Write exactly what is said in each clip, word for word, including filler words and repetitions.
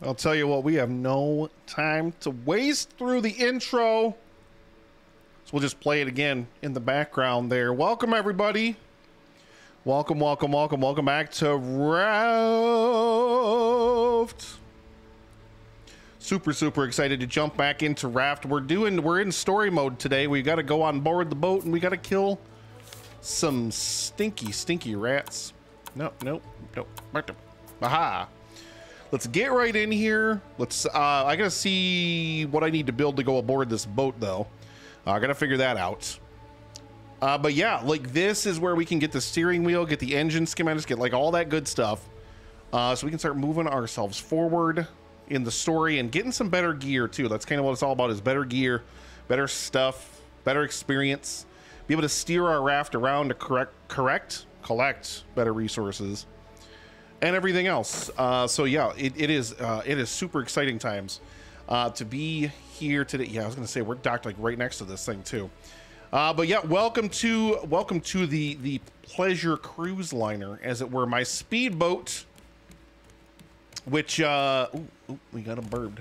I'll tell you what, we have no time to waste through the intro. So we'll just play it again in the background there. Welcome, everybody. Welcome, welcome, welcome, welcome back to Raft. Super, super excited to jump back into Raft. We're doing, we're in story mode today. We got to go on board the boat and we got to kill some stinky, stinky rats. No, no, no. Aha. Let's get right in here. Let's, uh, I gotta see what I need to build to go aboard this boat though. Uh, I gotta figure that out. Uh, but yeah, like this is where we can get the steering wheel, get the engine schematics, get like all that good stuff. Uh, so we can start moving ourselves forward in the story and getting some better gear too. That's kind of what it's all about, is better gear, better stuff, better experience, be able to steer our raft around to correct, correct, collect better resources. And everything else. Uh, so yeah, it, it is uh, it is super exciting times uh, to be here today. Yeah, I was gonna say we're docked like right next to this thing too. Uh, but yeah, welcome to welcome to the the pleasure cruise liner, as it were, my speedboat. Which uh, ooh, ooh, we got a bird.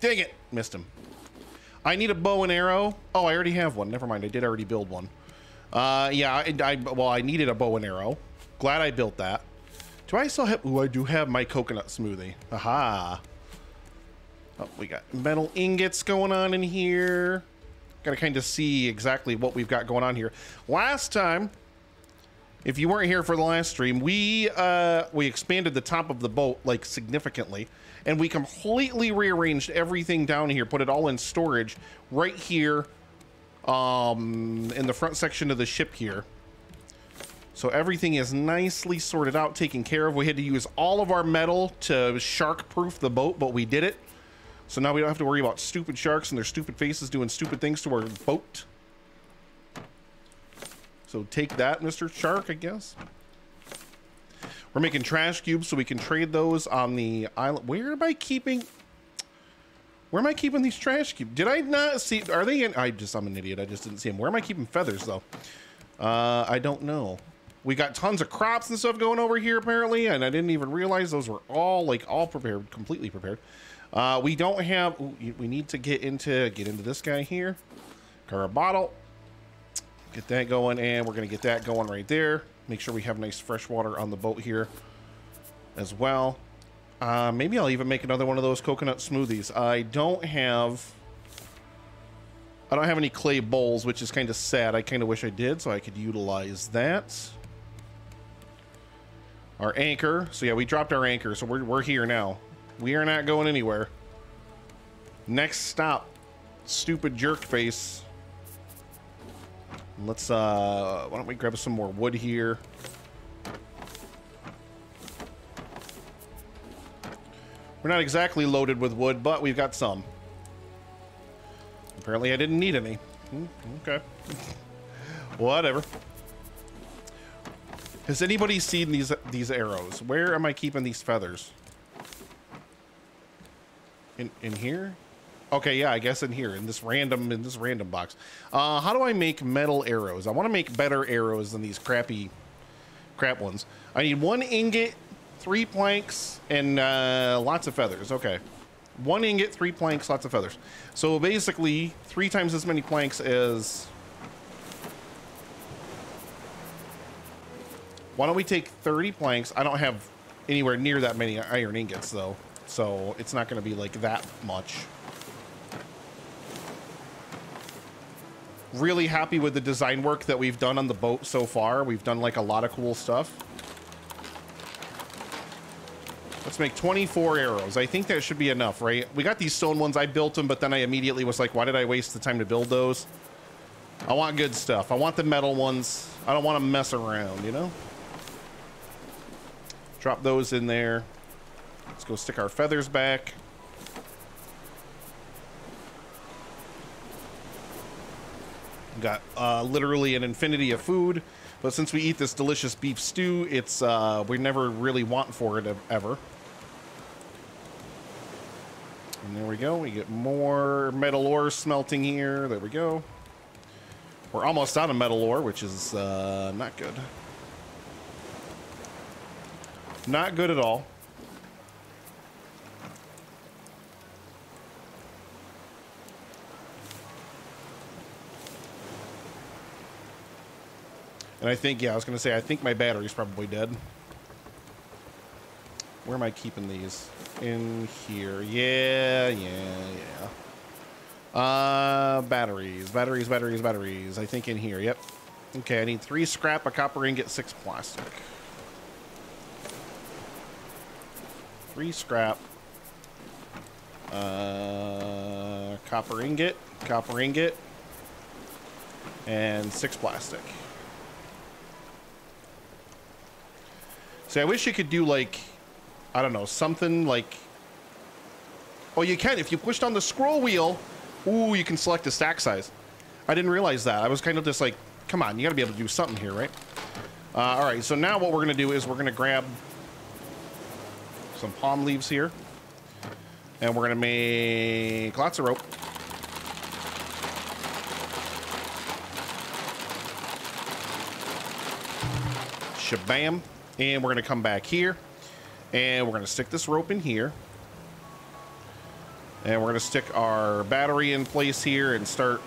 Dang it, missed him. I need a bow and arrow. Oh, I already have one. Never mind, I did already build one. Uh, yeah, I, I, well, I needed a bow and arrow. Glad I built that. Do I still have, ooh, I do have my coconut smoothie. Aha. Oh, we got metal ingots going on in here. Gotta kind of see exactly what we've got going on here. Last time, if you weren't here for the last stream, we, uh, we expanded the top of the boat, like, significantly. And we completely rearranged everything down here, put it all in storage right here. Um, in the front section of the ship here. So everything is nicely sorted out, taken care of. We had to use all of our metal to shark-proof the boat, but we did it. So now we don't have to worry about stupid sharks and their stupid faces doing stupid things to our boat. So take that, Mister Shark, I guess. We're making trash cubes so we can trade those on the island. Where am I keeping... Where am I keeping these trash cubes? Did I not see? Are they in? I just, I'm an idiot. I just didn't see them. Where am I keeping feathers though? Uh, I don't know. We got tons of crops and stuff going over here apparently. And I didn't even realize those were all like all prepared, completely prepared. Uh, we don't have, ooh, we need to get into, get into this guy here. Car a bottle. Get that going. And we're going to get that going right there. Make sure we have nice fresh water on the boat here as well. Uh, maybe I'll even make another one of those coconut smoothies. I don't have... I don't have any clay bowls, which is kind of sad. I kind of wish I did, so I could utilize that. Our anchor. So yeah, we dropped our anchor, so we're, we're here now. We are not going anywhere. Next stop. Stupid jerk face. Let's, uh... why don't we grab some more wood here? We're not exactly loaded with wood, but we've got some. Apparently I didn't need any. Okay. Whatever. Has anybody seen these these arrows? Where am I keeping these feathers? In in here? Okay, yeah, I guess in here, in this random in this random box. Uh, how do I make metal arrows? I want to make better arrows than these crappy crap ones. I need one ingot, three planks, and uh, lots of feathers. Okay. One ingot, three planks, lots of feathers. So basically, three times as many planks as... Why don't we take thirty planks? I don't have anywhere near that many iron ingots, though. So it's not going to be like that much. Really happy with the design work that we've done on the boat so far. We've done like a lot of cool stuff. Let's make twenty-four arrows. I think that should be enough, right? We got these stone ones. I built them, but then I immediately was like, why did I waste the time to build those? I want good stuff. I want the metal ones. I don't want to mess around, you know? Drop those in there. Let's go stick our feathers back. Got uh, literally an infinity of food. But since we eat this delicious beef stew, it's uh, we never really want for it ever. And there we go. We get more metal ore smelting here. There we go. We're almost out of metal ore, which is uh, not good. Not good at all. And I think, yeah, I was going to say, I think my battery's probably dead. Where am I keeping these? In here. Yeah, yeah, yeah. Uh, batteries, batteries, batteries, batteries. I think in here, yep. Okay, I need three scrap, a copper ingot, six plastic. Three scrap. Uh, copper ingot, copper ingot, and six plastic. See, I wish you could do, like, I don't know, something like... Oh, you can. If you pushed on the scroll wheel, ooh, you can select the stack size. I didn't realize that. I was kind of just like, come on, you got to be able to do something here, right? Uh, all right, so now what we're going to do is we're going to grab some palm leaves here. And we're going to make lots of rope. Shabam. And we're going to come back here, and we're going to stick this rope in here. And we're going to stick our battery in place here and start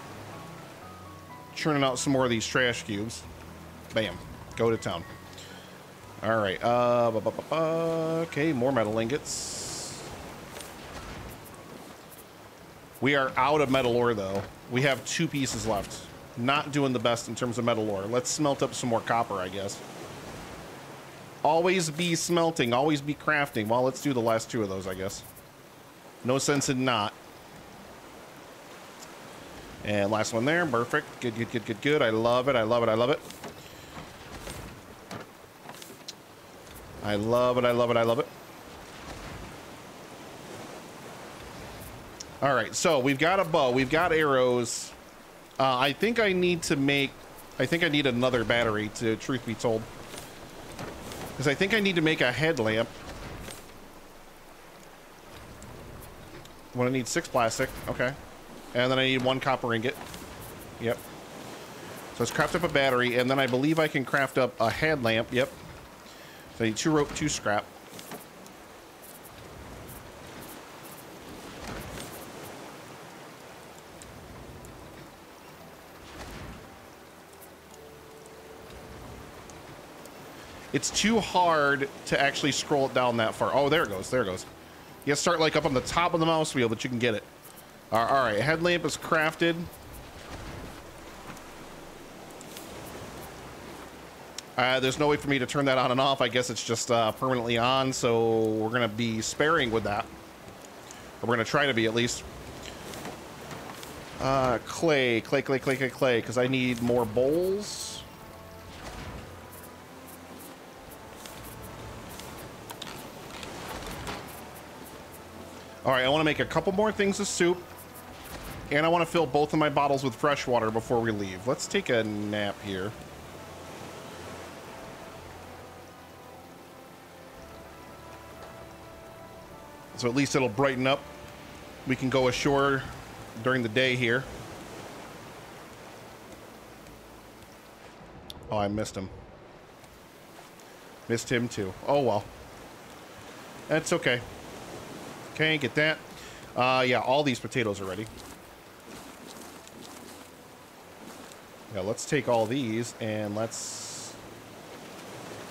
churning out some more of these trash cubes. Bam. Go to town. All right. Uh, bu bu bu bu. Okay, more metal ingots. We are out of metal ore, though. We have two pieces left. Not doing the best in terms of metal ore. Let's smelt up some more copper, I guess. Always be smelting, always be crafting. Well, let's do the last two of those, I guess. No sense in not. And last one there, perfect. Good, good, good, good, good. I love it, I love it, I love it. I love it, I love it, I love it. All right, so we've got a bow, we've got arrows. Uh, I think I need to make, I think I need another battery, to truth be told. Because I think I need to make a headlamp. Well, I need six plastic. Okay. And then I need one copper ingot. Yep. So let's craft up a battery. And then I believe I can craft up a headlamp. Yep. So I need two rope, two scrap. It's too hard to actually scroll it down that far. Oh, there it goes. There it goes. You have to start like up on the top of the mouse wheel, but you can get it. All right. Headlamp is crafted. Uh, there's no way for me to turn that on and off. I guess it's just uh, permanently on. So we're going to be sparing with that. Or we're going to try to be at least. Uh, clay, clay, clay, clay, clay, clay. Because I need more bowls. All right, I want to make a couple more things of soup, and I want to fill both of my bottles with fresh water before we leave. Let's take a nap here. So at least it'll brighten up. We can go ashore during the day here. Oh, I missed him. Missed him too. Oh, well. That's okay. Okay, get that. Uh, yeah, all these potatoes are ready. Yeah, let's take all these and let's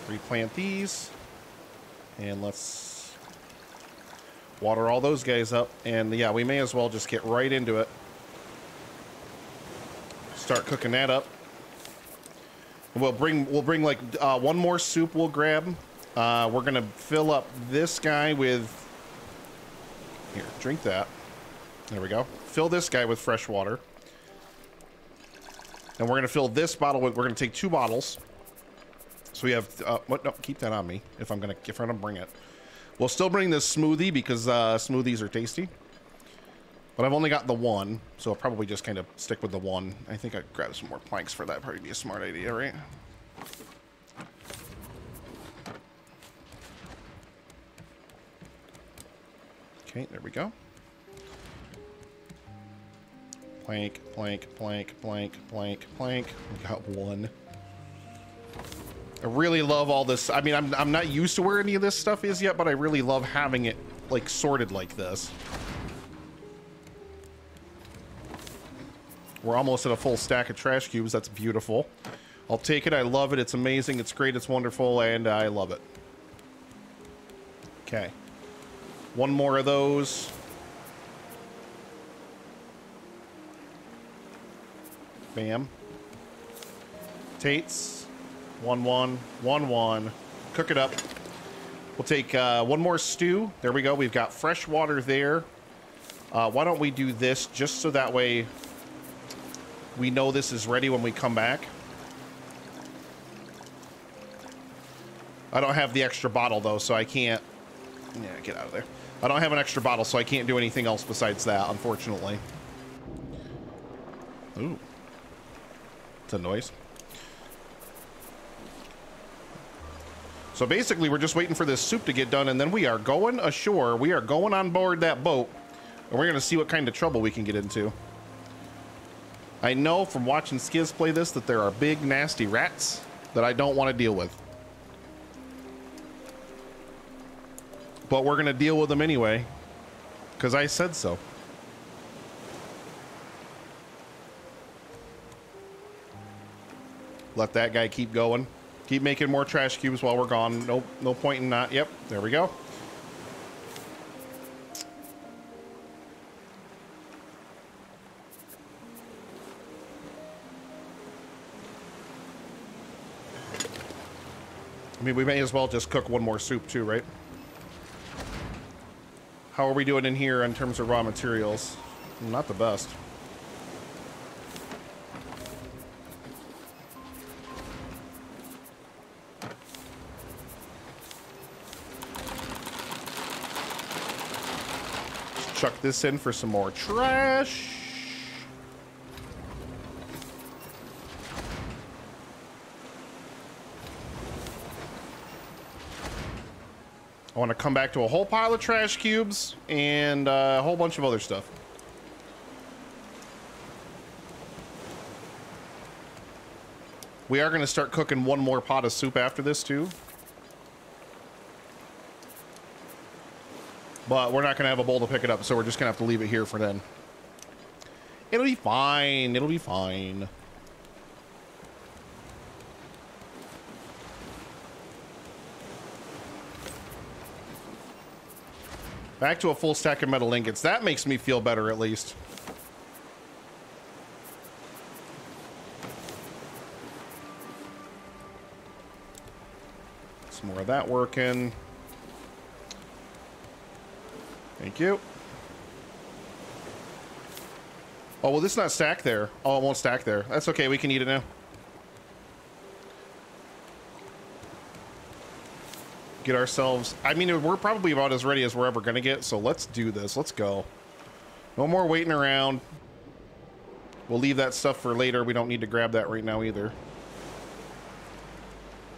replant these. And let's water all those guys up. And yeah, we may as well just get right into it. Start cooking that up. We'll bring, we'll bring like uh, one more soup we'll grab. Uh, we're going to fill up this guy with... Here, drink that. There we go. Fill this guy with fresh water. And we're going to fill this bottle with... We're going to take two bottles. So we have... Uh, what? No, keep that on me if I'm going to if I'm going to bring it. We'll still bring this smoothie because uh, smoothies are tasty. But I've only got the one, so I'll probably just kind of stick with the one. I think I'd grab some more planks for that. Probably be a smart idea, right? Okay, there we go. Plank, plank, plank, plank, plank, plank. We got one. I really love all this. I mean, I'm, I'm not used to where any of this stuff is yet, but I really love having it like sorted like this. We're almost at a full stack of trash cubes. That's beautiful. I'll take it. I love it. It's amazing. It's great. It's wonderful. And I love it. Okay. One more of those. Bam. Tates. One, one. One, one. Cook it up. We'll take uh, one more stew. There we go. We've got fresh water there. Uh, why don't we do this just so that way we know this is ready when we come back. I don't have the extra bottle, though, so I can't... Yeah, get out of there. I don't have an extra bottle, so I can't do anything else besides that, unfortunately. Ooh. It's a noise. So basically, we're just waiting for this soup to get done, and then we are going ashore. We are going on board that boat, and we're going to see what kind of trouble we can get into. I know from watching Skiz play this that there are big, nasty rats that I don't want to deal with. But we're going to deal with them anyway, because I said so. Let that guy keep going. Keep making more trash cubes while we're gone. Nope, no point in not. Yep, there we go. I mean, we may as well just cook one more soup too, right? How are we doing in here in terms of raw materials? Not the best. Let's chuck this in for some more trash. I want to come back to a whole pile of trash cubes and uh, a whole bunch of other stuff. We are going to start cooking one more pot of soup after this, too. But we're not going to have a bowl to pick it up, so we're just going to have to leave it here for then. It'll be fine. It'll be fine. Back to a full stack of metal ingots. That makes me feel better, at least. Some more of that working. Thank you. Oh, well, this is not stacked there. Oh, it won't stack there. That's okay. We can eat it now. Get ourselves, I mean, we're probably about as ready as we're ever gonna get, so let's do this. Let's go. No more waiting around. We'll leave that stuff for later. We don't need to grab that right now either.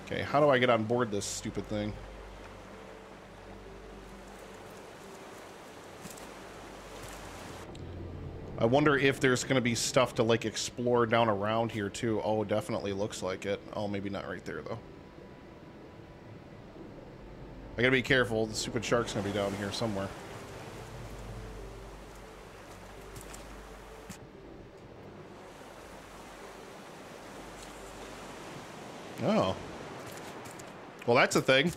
Okay, how do I get on board this stupid thing? I wonder if there's gonna be stuff to like explore down around here too. Oh, definitely looks like it. Oh, maybe not right there though. I gotta be careful, the stupid shark's gonna be down here somewhere. Oh. Well, that's a thing.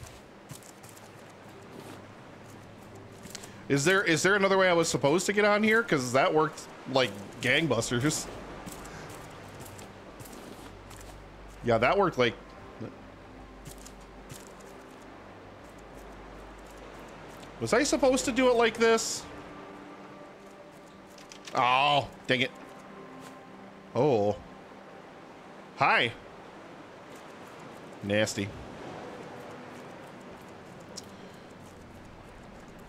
Is there is there another way I was supposed to get on here? Because that worked like gangbusters. Yeah, that worked like... Was I supposed to do it like this? Oh, dang it. Oh. Hi. Nasty.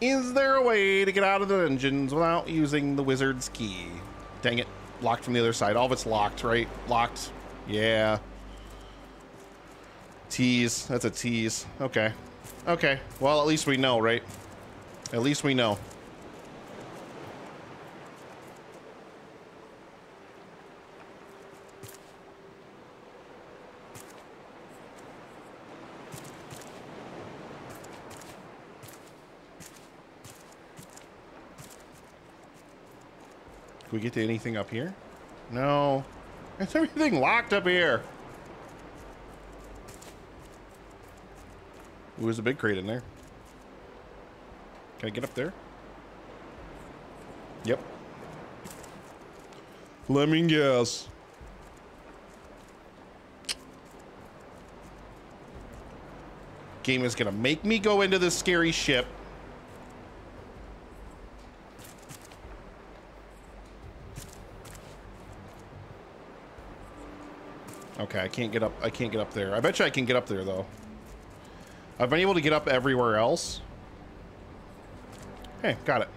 Is there a way to get out of the dungeons without using the wizard's key? Dang it. Locked from the other side. All of it's locked, right? Locked. Yeah. Tease. That's a tease. Okay. Okay. Well, at least we know, right? At least we know. we get to anything up here? No. It's everything locked up here. Ooh, there's a big crate in there. Can I get up there? Yep. Let me guess. Game is gonna make me go into this scary ship. Okay, I can't get up. I can't get up there. I bet you I can get up there though. I've been able to get up everywhere else. Hey, got it.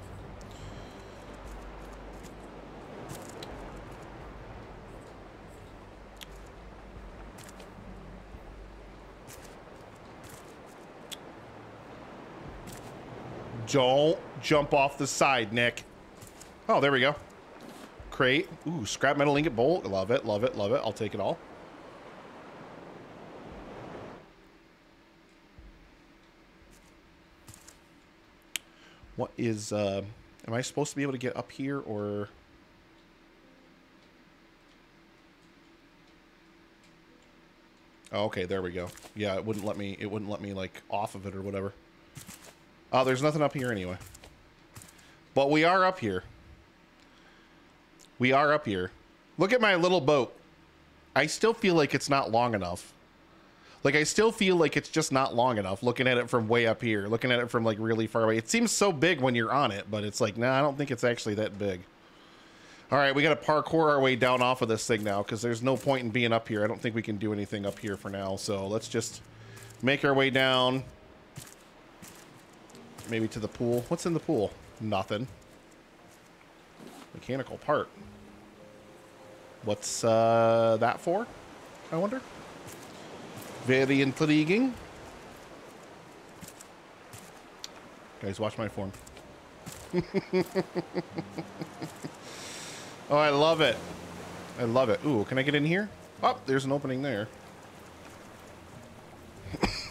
Don't jump off the side, Nick. Oh, there we go. Crate. Ooh, scrap metal ingot bolt. Love it, love it, love it. I'll take it all. What is, uh, am I supposed to be able to get up here or? Oh, okay, there we go. Yeah, it wouldn't let me, it wouldn't let me like off of it or whatever. Oh, uh, there's nothing up here anyway. But we are up here. We are up here. Look at my little boat. I still feel like it's not long enough. Like, I still feel like it's just not long enough looking at it from way up here, looking at it from, like, really far away. It seems so big when you're on it, but it's like, nah, I don't think it's actually that big. All right, we got to parkour our way down off of this thing now because there's no point in being up here. I don't think we can do anything up here for now, so let's just make our way down. Maybe to the pool. What's in the pool? Nothing. Mechanical part. What's uh, that for? I wonder. Very intriguing. Guys, watch my form. Oh, I love it. I love it. Ooh, can I get in here? Oh, there's an opening there.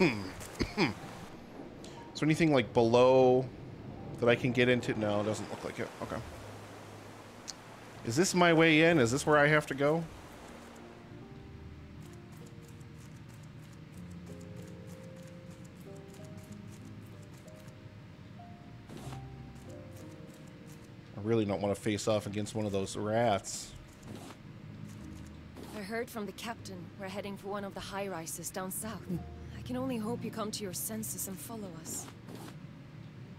Is there anything like below that I can get into? No, it doesn't look like it. Okay. Is this my way in? Is this where I have to go? I really don't want to face off against one of those rats. I heard from the captain we're heading for one of the high rises down south. I can only hope you come to your senses and follow us.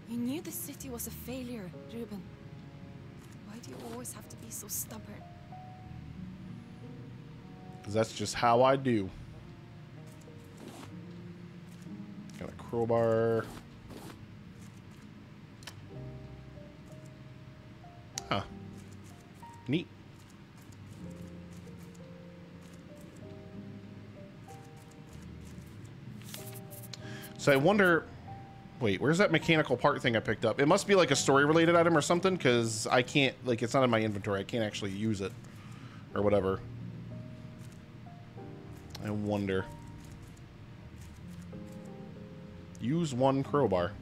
You knew the city was a failure, Ruben. Why do you always have to be so stubborn? Because that's just how I do. Got a crowbar. Huh. Neat. So I wonder, wait, where's that mechanical part thing I picked up? It must be like a story-related item or something, because I can't, like, it's not in my inventory. I can't actually use it or whatever. I wonder. Use one crowbar.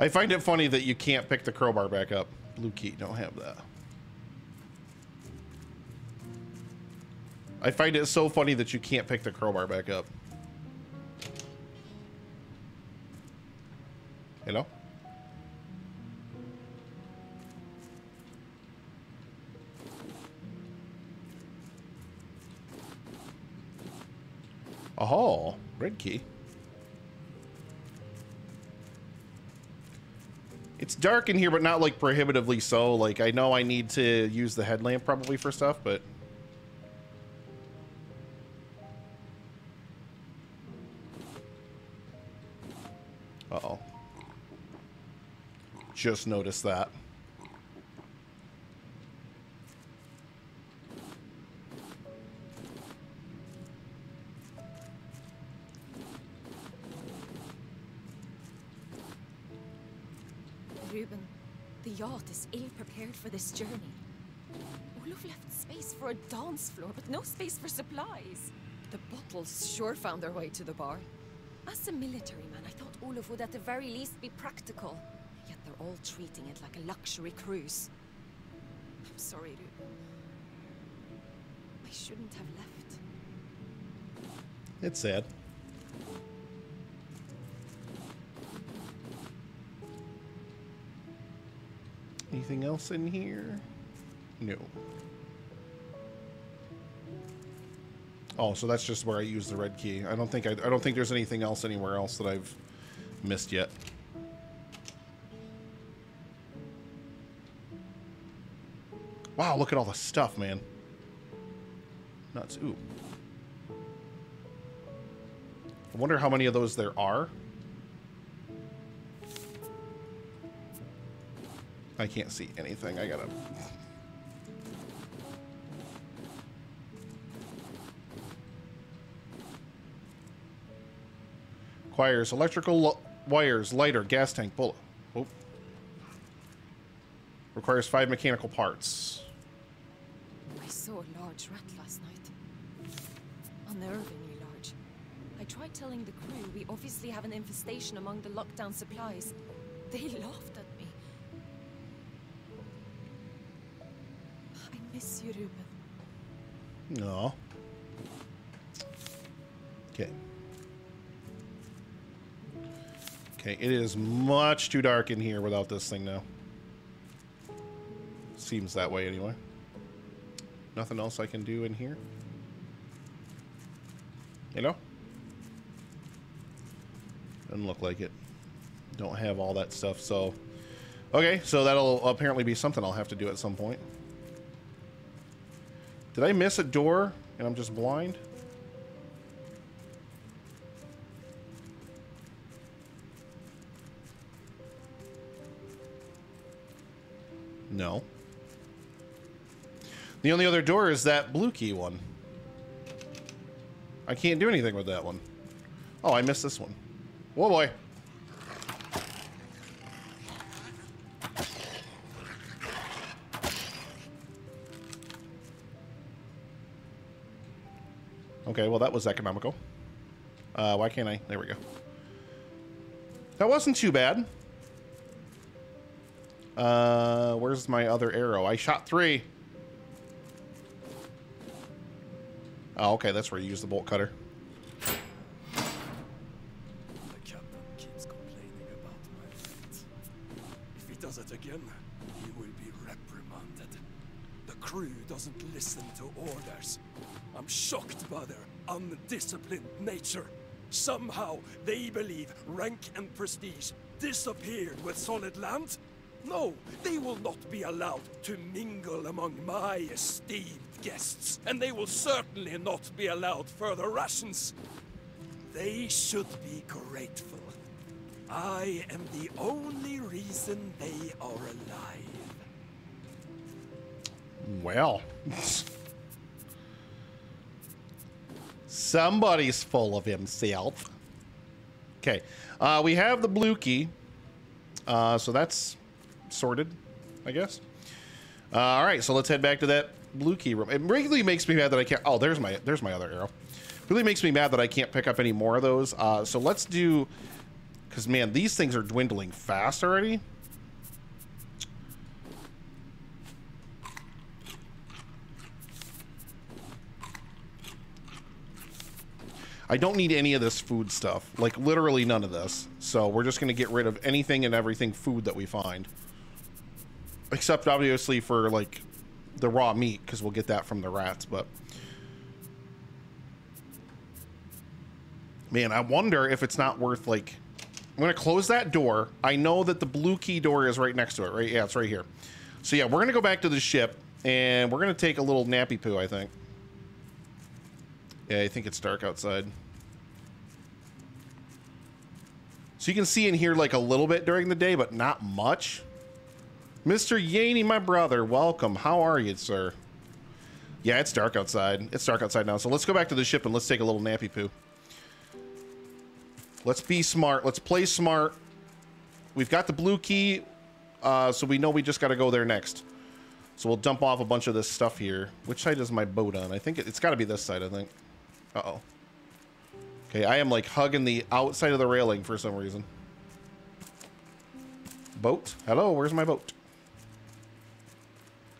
I find it funny that you can't pick the crowbar back up. Blue key, don't have that. I find it so funny that you can't pick the crowbar back up. Hello? Oh, red key. It's dark in here, but not like prohibitively so. Like, I know I need to use the headlamp probably for stuff, but uh-oh. Just noticed that. The yacht is ill-prepared for this journey. Olaf left space for a dance floor, but no space for supplies. The bottles sure found their way to the bar. As a military man, I thought Olaf would at the very least be practical. Yet they're all treating it like a luxury cruise. I'm sorry, Ru. I shouldn't have left. It's sad. Anything else in here? No. Oh, so that's just where I use the red key. I don't think I, I don't think there's anything else anywhere else that I've missed yet. Wow, look at all the stuff, man. Nuts. Ooh. I wonder how many of those there are. I can't see anything. I gotta. Wires, electrical wires, lighter, gas tank, bullet. Oh. Requires five mechanical parts. I saw a large rat last night. Unnervingly large. I tried telling the crew we obviously have an infestation among the lockdown supplies. They laughed at me. I miss you, Ruben. No. Okay. Okay, it is much too dark in here without this thing now. Seems that way anyway. Nothing else I can do in here? Hello? Doesn't look like it. Don't have all that stuff, so... Okay, so that'll apparently be something I'll have to do at some point. Did I miss a door and I'm just blind? No. The only other door is that blue key one. I can't do anything with that one. Oh, I missed this one. Whoa, boy. Okay, well, that was economical. Uh, why can't I? There we go. That wasn't too bad. Uh, where's my other arrow? I shot three. Oh, okay, that's where you use the bolt cutter. The captain keeps complaining about my fate. If he does it again, he will be reprimanded. The crew doesn't listen to orders. I'm shocked by their undisciplined nature. Somehow, they believe rank and prestige disappeared with solid land. No, they will not be allowed to mingle among my esteemed guests, and they will certainly not be allowed further rations. They should be grateful. I am the only reason they are alive. Well. Somebody's full of himself. Okay, uh, we have the blue key. Uh, so that's... sorted, I guess. Uh, all right, so let's head back to that blue key room. It really makes me mad that I can't. Oh, there's my there's my other arrow. Really makes me mad that I can't pick up any more of those. Uh, so let's do, because man, these things are dwindling fast already. I don't need any of this food stuff, like literally none of this. So we're just gonna get rid of anything and everything food that we find. Except obviously for like the raw meat, because we'll get that from the rats. But man, I wonder if it's not worth, like, I'm gonna close that door. I know that the blue key door is right next to it, right? Yeah, it's right here. So yeah, we're gonna go back to the ship and we're gonna take a little nappy poo, I think. Yeah, I think it's dark outside. So you can see in here like a little bit during the day, but not much. Mister Yaney, my brother, welcome. How are you, sir? Yeah, it's dark outside. It's dark outside now. So let's go back to the ship and let's take a little nappy poo. Let's be smart. Let's play smart. We've got the blue key. Uh, so we know we just got to go there next. So we'll dump off a bunch of this stuff here. Which side is my boat on? I think it, it's got to be this side, I think. Uh-oh. Okay, I am, like, hugging the outside of the railing for some reason. Boat? Hello, where's my boat?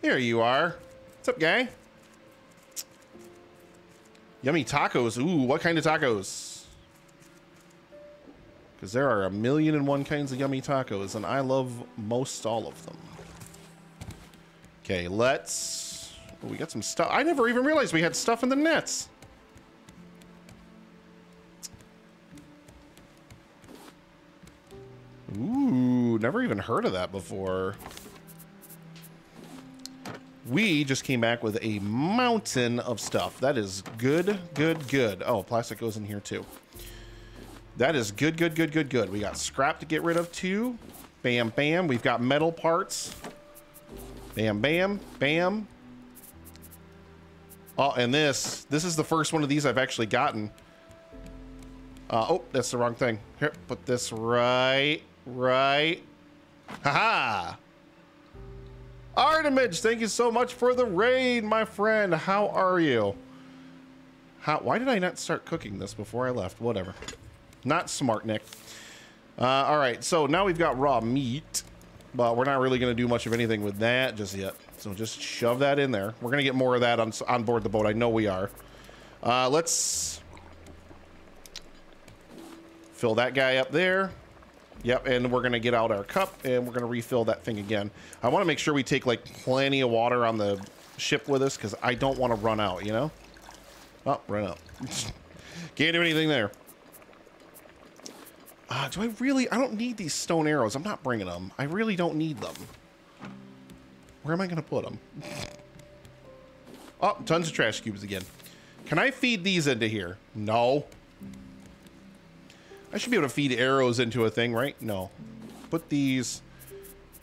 There you are. What's up, guy? Yummy tacos. Ooh, what kind of tacos? Because there are a million and one kinds of yummy tacos, and I love most all of them. Okay, let's... Oh, we got some stuff. I never even realized we had stuff in the nets. Ooh, never even heard of that before. We just came back with a mountain of stuff. That is good, good, good. Oh, plastic goes in here too. That is good, good, good, good, good. We got scrap to get rid of too. Bam, bam. We've got metal parts. Bam, bam, bam. Oh, and this. This is the first one of these I've actually gotten. Uh, oh, that's the wrong thing. Here, put this right, right. Haha. Artemage, thank you so much for the raid, my friend. How are you? How, why did I not start cooking this before I left? Whatever. Not smart, Nick. Uh, all right, so now we've got raw meat, but we're not really going to do much of anything with that just yet. So just shove that in there. We're going to get more of that on, on board the boat. I know we are. Uh, let's fill that guy up there. Yep, and we're going to get out our cup, and we're going to refill that thing again. I want to make sure we take, like, plenty of water on the ship with us, because I don't want to run out, you know? Oh, run out. Can't do anything there. Uh, do I really... I don't need these stone arrows. I'm not bringing them. I really don't need them. Where am I going to put them? Oh, tons of trash cubes again. Can I feed these into here? No. I should be able to feed arrows into a thing, right? No. Put these...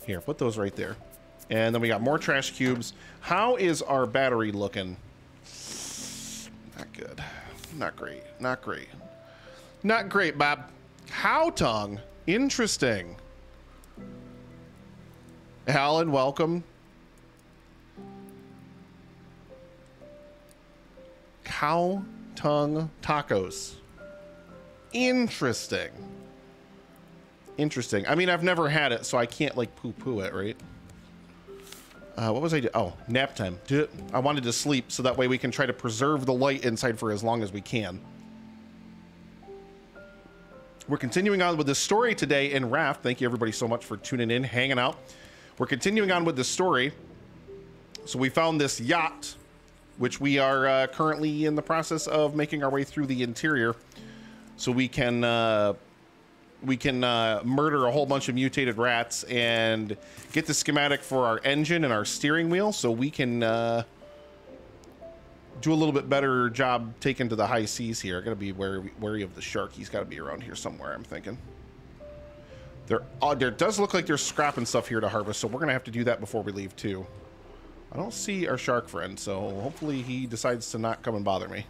Here, put those right there. And then we got more trash cubes. How is our battery looking? Not good. Not great. Not great. Not great, Bob. Cow tongue. Interesting. Alan, welcome. Cow tongue tacos. Interesting. Interesting. I mean, I've never had it, so I can't, like, poo-poo it, right? Uh, what was I doing? Oh, nap time. I wanted to sleep, so that way we can try to preserve the light inside for as long as we can. We're continuing on with the story today in Raft. Thank you, everybody, so much for tuning in, hanging out. We're continuing on with the story. So we found this yacht, which we are uh, currently in the process of making our way through the interior. So we can uh, we can uh, murder a whole bunch of mutated rats and get the schematic for our engine and our steering wheel, so we can uh, do a little bit better job taking to the high seas here. I gotta be wary, wary of the shark. He's got to be around here somewhere, I'm thinking. There, uh, there does look like there's scrap and stuff here to harvest, so we're gonna have to do that before we leave too. I don't see our shark friend, so hopefully he decides to not come and bother me.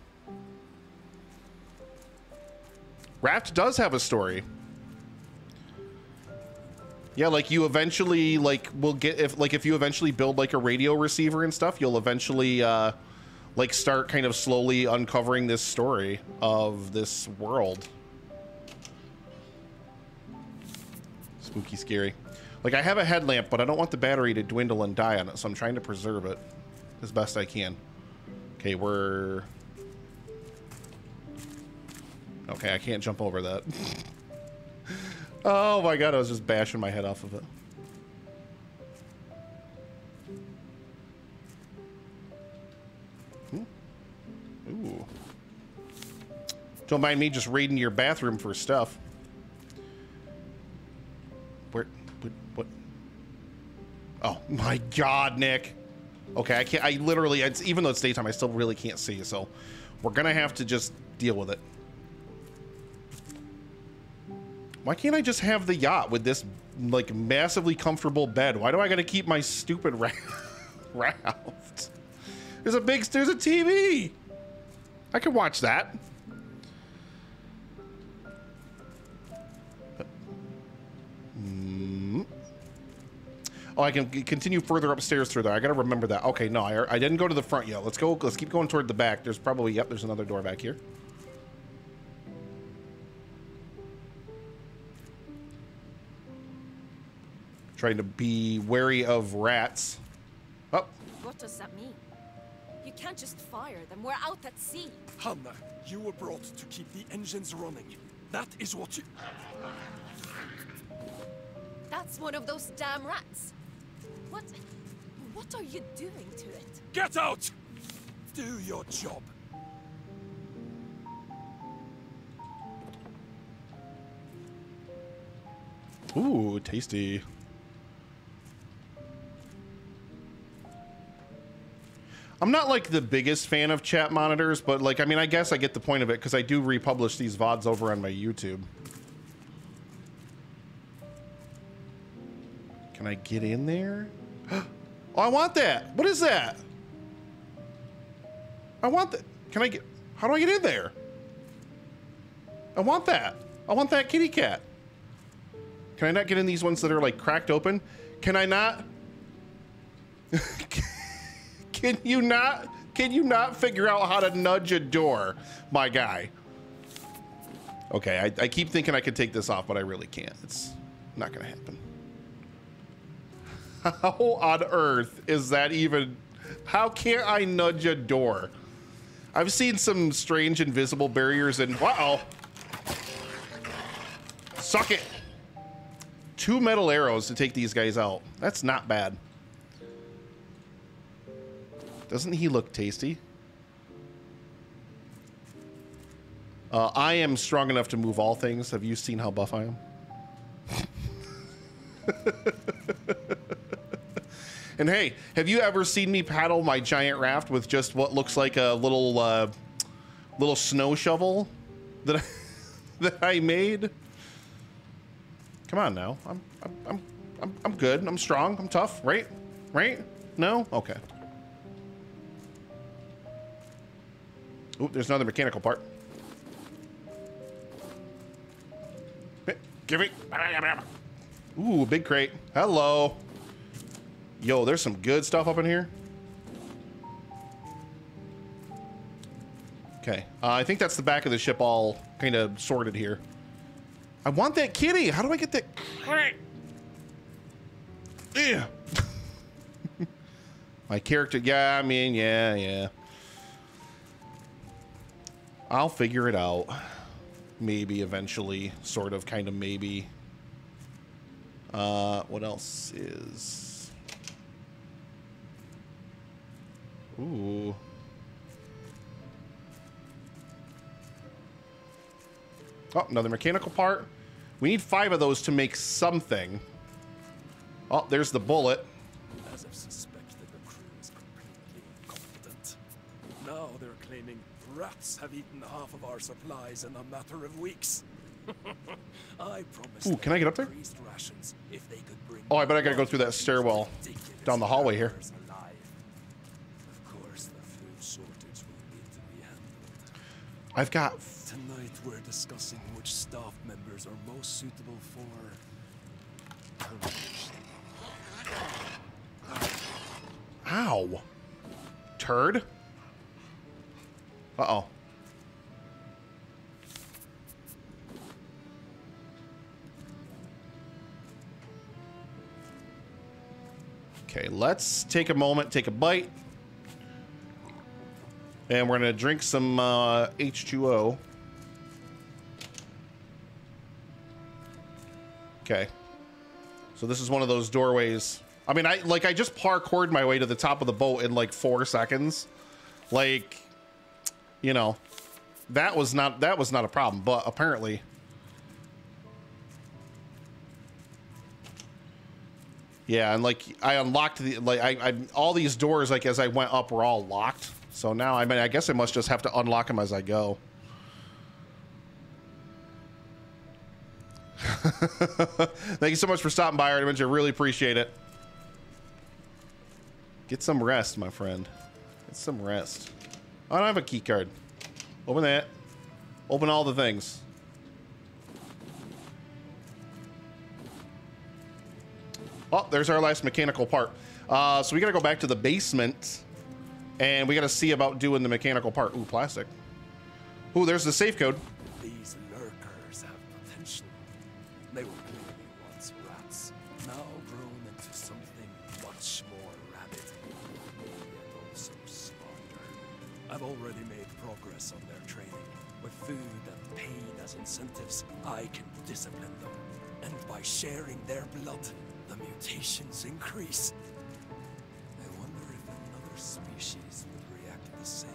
Raft does have a story. Yeah, like you eventually like will get if like if you eventually build like a radio receiver and stuff, you'll eventually uh, like start kind of slowly uncovering this story of this world. Spooky, scary. Like I have a headlamp, but I don't want the battery to dwindle and die on it, so I'm trying to preserve it as best I can. Okay, we're. Okay, I can't jump over that. Oh my god, I was just bashing my head off of it. Hmm. Ooh. Don't mind me just raiding your bathroom for stuff. Where? What? What? Oh my god, Nick. Okay, I can't. I literally, it's, even though it's daytime, I still really can't see, so we're gonna have to just deal with it. Why can't I just have the yacht with this, like, massively comfortable bed? Why do I gotta keep my stupid ra raft? There's a big, there's a T V! I could watch that. Mm. Oh, I can continue further upstairs through there. I gotta remember that. Okay, no, I, I didn't go to the front yet. Let's go. Let's keep going toward the back. There's probably, yep, there's another door back here. Trying to be wary of rats. Oh. What does that mean? You can't just fire them. We're out at sea. Hanna, you were brought to keep the engines running. That is what you... That's one of those damn rats. What... what are you doing to it? Get out! Do your job. Ooh, tasty. I'm not like the biggest fan of chat monitors, but like, I mean, I guess I get the point of it because I do republish these V O Ds over on my YouTube. Can I get in there? Oh, I want that. What is that? I want that. Can I get, how do I get in there? I want that. I want that kitty cat. Can I not get in these ones that are like cracked open? Can I not? Can you not, can you not figure out how to nudge a door, my guy? Okay, I, I keep thinking I could take this off, but I really can't. It's not gonna happen. How on earth is that even, how can't I nudge a door? I've seen some strange invisible barriers and, uh-oh. Suck it. Two metal arrows to take these guys out. That's not bad. Doesn't he look tasty? Uh, I am strong enough to move all things. Have you seen how buff I am? And hey, have you ever seen me paddle my giant raft with just what looks like a little uh, little snow shovel that I, that I made? Come on now, I'm I'm I'm I'm good. I'm strong. I'm tough. Right? Right? No? Okay. Oh, there's another mechanical part. Give me. Ooh, big crate. Hello. Yo, there's some good stuff up in here. Okay. Uh, I think that's the back of the ship all kind of sorted here. I want that kitty. How do I get that? Yeah. My character. Yeah, I mean, yeah, yeah. I'll figure it out. Maybe eventually, sort of, kind of, maybe. Uh, what else is? Ooh. Oh, another mechanical part. We need five of those to make something. Oh, there's the bullet. As I've suspected, the crew is completely incompetent. Now they're claiming rats have eaten half of our supplies in a matter of weeks. I promise. Ooh, can I get up there? If they could bring oh, I bet I gotta go through that stairwell down the hallway here. Alive. Of course, the food shortage will need to be handled. I've got. Tonight we're discussing which staff members are most suitable for. Ow, turd. Uh-oh. Okay, let's take a moment, take a bite. And we're gonna drink some uh, H two O. Okay. So this is one of those doorways. I mean, I like I just parkoured my way to the top of the boat in like four seconds. Like, you know, that was not that was not a problem, but apparently yeah, and like I unlocked the like I, I all these doors like as I went up were all locked, so now I mean I guess I must just have to unlock them as I go. Thank you so much for stopping by, Artemis. I really appreciate it. Get some rest, my friend. Get some rest. I don't have a key card. Open that. Open all the things. Oh, there's our last mechanical part. Uh, so we got to go back to the basement, and we got to see about doing the mechanical part. Ooh, plastic. Ooh, there's the safe code. These lurkers have potential. They were clearly once rats, now grown into something much more rabid, yet also smarter. I've already made progress on their training. With food and pain as incentives, I can discipline them. And by sharing their blood, the mutations increase. I wonder if another species would react the same.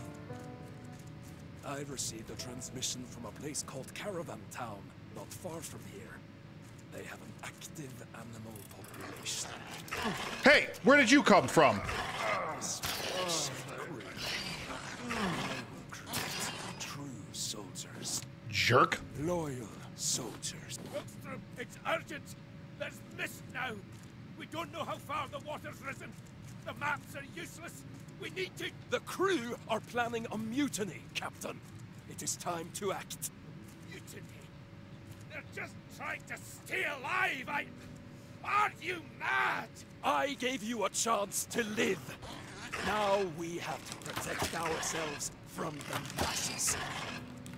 I've received a transmission from a place called Caravan Town, not far from here. They have an active animal population. Hey, where did you come from? This force of crew. I will create true soldiers. Jerk. Loyal soldiers. Rockstrom, it's urgent. There's mist now. We don't know how far the water's risen. The maps are useless. We need to... The crew are planning a mutiny, Captain. It is time to act. Mutiny? They're just trying to stay alive. I... Aren't you mad? I gave you a chance to live. Now we have to protect ourselves from the masses.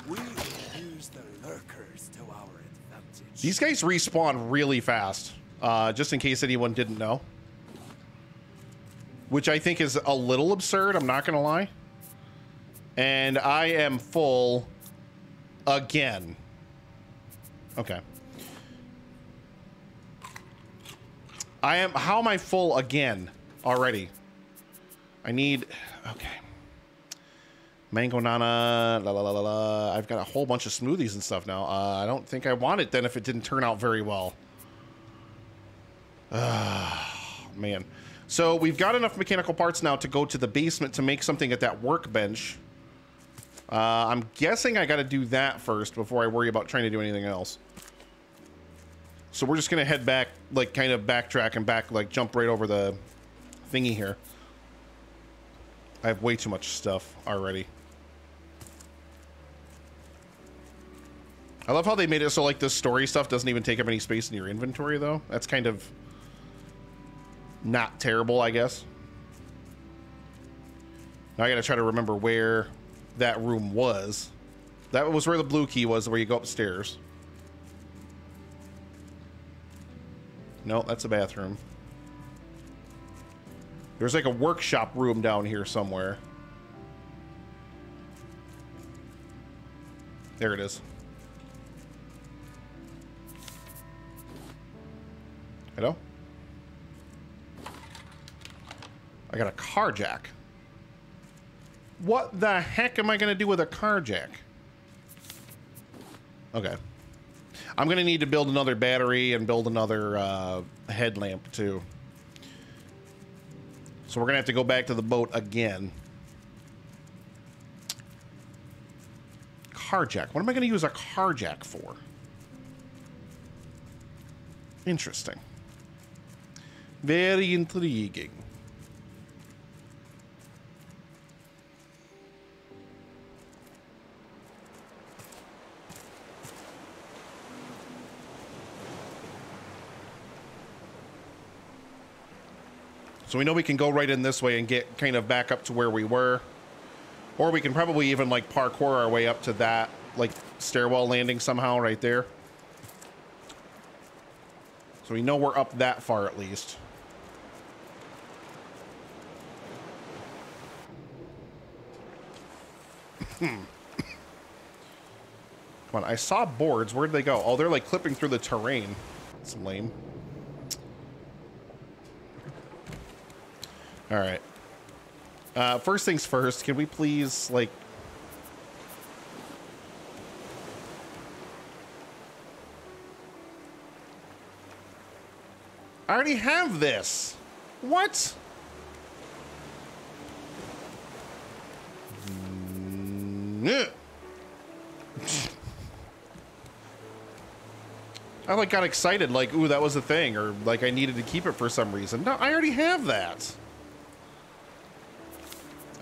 We will use the lurkers to our advantage. These guys respawn really fast, uh, just in case anyone didn't know. Which I think is a little absurd, I'm not going to lie. And I am full again. Okay. I am, how am I full again already? I need, okay. Mango Nana, la la la la la. I've got a whole bunch of smoothies and stuff now. Uh, I don't think I want it then if it didn't turn out very well. Ah, uh, man. So we've got enough mechanical parts now to go to the basement to make something at that workbench. Uh, I'm guessing I got to do that first before I worry about trying to do anything else. So we're just going to head back, like kind of backtrack and back, like jump right over the thingy here. I have way too much stuff already. I love how they made it so like this story stuff doesn't even take up any space in your inventory though. That's kind of... not terrible, I guess. Now I gotta try to remember where that room was. That was where the blue key was, where you go upstairs. No, that's a bathroom. There's like a workshop room down here somewhere. There it is. Hello? I got a car jack. What the heck am I going to do with a car jack? Okay. I'm going to need to build another battery and build another uh, headlamp too. So we're going to have to go back to the boat again. Car jack. What am I going to use a car jack for? Interesting. Very intriguing. So we know we can go right in this way and get kind of back up to where we were. Or we can probably even like parkour our way up to that like stairwell landing somehow right there. So we know we're up that far at least. Come on, I saw boards. Where'd they go? Oh, they're like clipping through the terrain. It's lame. All right. Uh, first things first, can we please, like... I already have this. What? I, like, got excited, like, ooh, that was a thing, or, like, I needed to keep it for some reason. No, I already have that.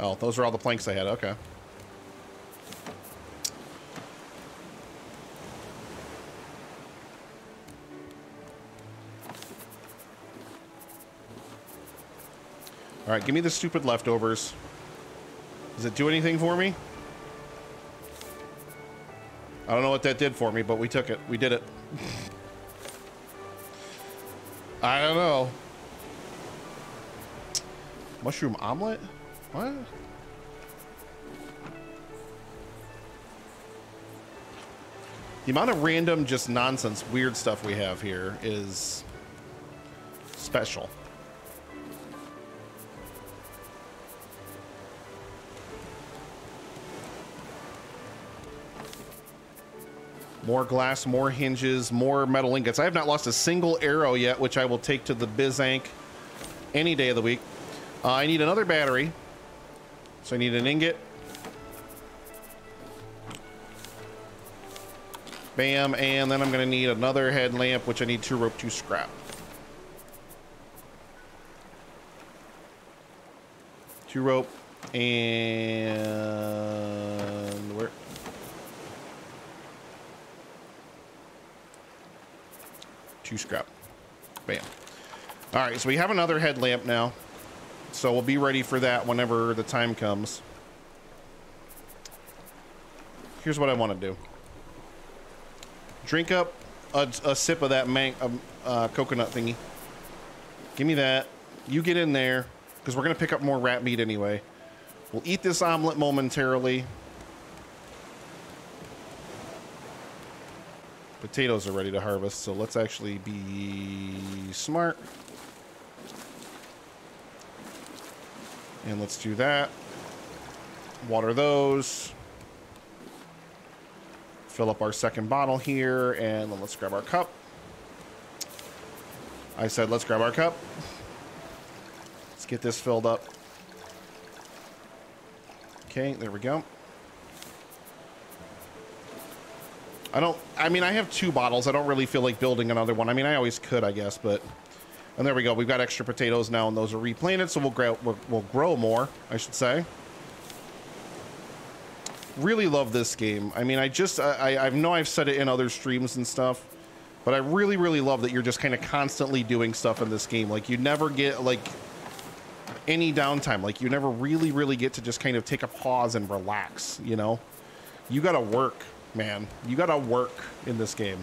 Oh, those are all the planks I had. Okay. All right, give me the stupid leftovers. Does it do anything for me? I don't know what that did for me, but we took it. We did it. I don't know. Mushroom omelet? What? The amount of random, just nonsense, weird stuff we have here is special. More glass, more hinges, more metal ingots. I have not lost a single arrow yet, which I will take to the Bizank any day of the week. Uh, I need another battery, so I need an ingot. Bam, and then I'm going to need another headlamp, which I need two rope to scrap. Two rope, and where? Two scrap. Bam. All right, so we have another headlamp now. So we'll be ready for that whenever the time comes. Here's what I want to do. Drink up a, a sip of that man um, uh, coconut thingy. Give me that. You get in there, because we're going to pick up more rat meat anyway. We'll eat this omelet momentarily. Potatoes are ready to harvest, so let's actually be smart. And let's do that. Water those. Fill up our second bottle here, and then let's grab our cup. I said let's grab our cup. Let's get this filled up. Okay, there we go. I don't, I mean, I have two bottles. I don't really feel like building another one. I mean, I always could, I guess, but... And there we go. We've got extra potatoes now, and those are replanted, so we'll grow, we'll, we'll grow more, I should say. Really love this game. I mean, I just, I, I know I've said it in other streams and stuff, but I really, really love that you're just kind of constantly doing stuff in this game. Like, you never get, like, any downtime. Like, you never really, really get to just kind of take a pause and relax, you know? You gotta work, man. You gotta work in this game.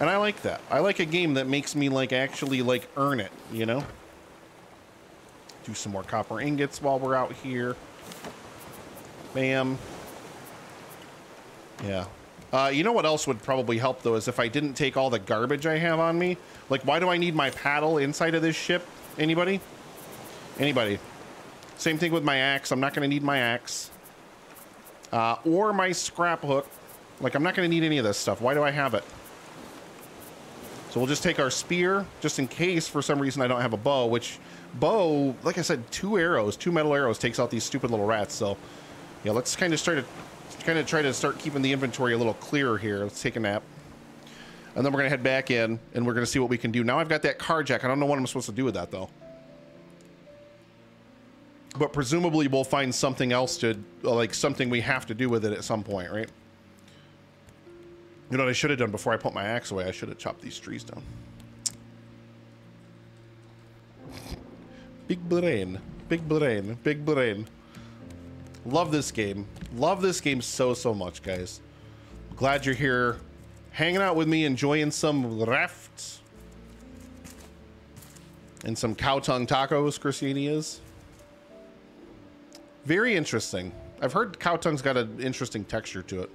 And I like that. I like a game that makes me, like, actually, like, earn it, you know? Do some more copper ingots while we're out here. Bam. Yeah. Uh, you know what else would probably help, though, is if I didn't take all the garbage I have on me. Like, why do I need my paddle inside of this ship? Anybody? Anybody. Same thing with my axe. I'm not going to need my axe. Uh, or my scrap hook. Like, I'm not going to need any of this stuff. Why do I have it? So we'll just take our spear, just in case for some reason I don't have a bow, which bow, like I said, two arrows, two metal arrows takes out these stupid little rats. So yeah, let's kind of start to kind of try to start keeping the inventory a little clearer here. Let's take a nap. And then we're going to head back in and we're going to see what we can do. Now I've got that carjack. I don't know what I'm supposed to do with that though. But presumably we'll find something else to, like something we have to do with it at some point, right? You know what I should have done before I put my axe away? I should have chopped these trees down. Big brain. Big brain. Big brain. Love this game. Love this game so, so much, guys. Glad you're here hanging out with me, enjoying some Raft. And some cow tongue tacos, Christinias. Very interesting. I've heard cow tongue's got an interesting texture to it.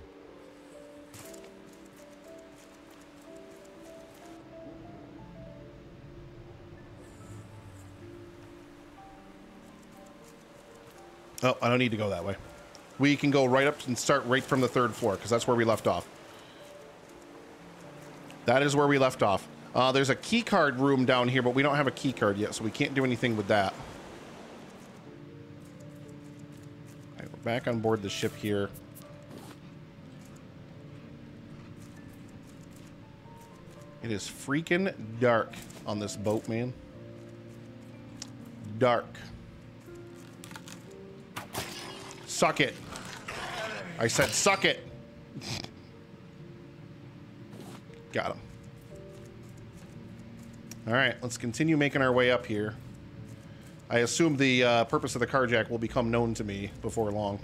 Oh, I don't need to go that way. We can go right up and start right from the third floor, because that's where we left off. That is where we left off. Uh, there's a key card room down here, but we don't have a key card yet, so we can't do anything with that. All right, we're back on board the ship here. It is freaking dark on this boat, man. Dark. Suck it. I said suck it. Got him. All right, let's continue making our way up here. I assume the uh, purpose of the carjack will become known to me before long.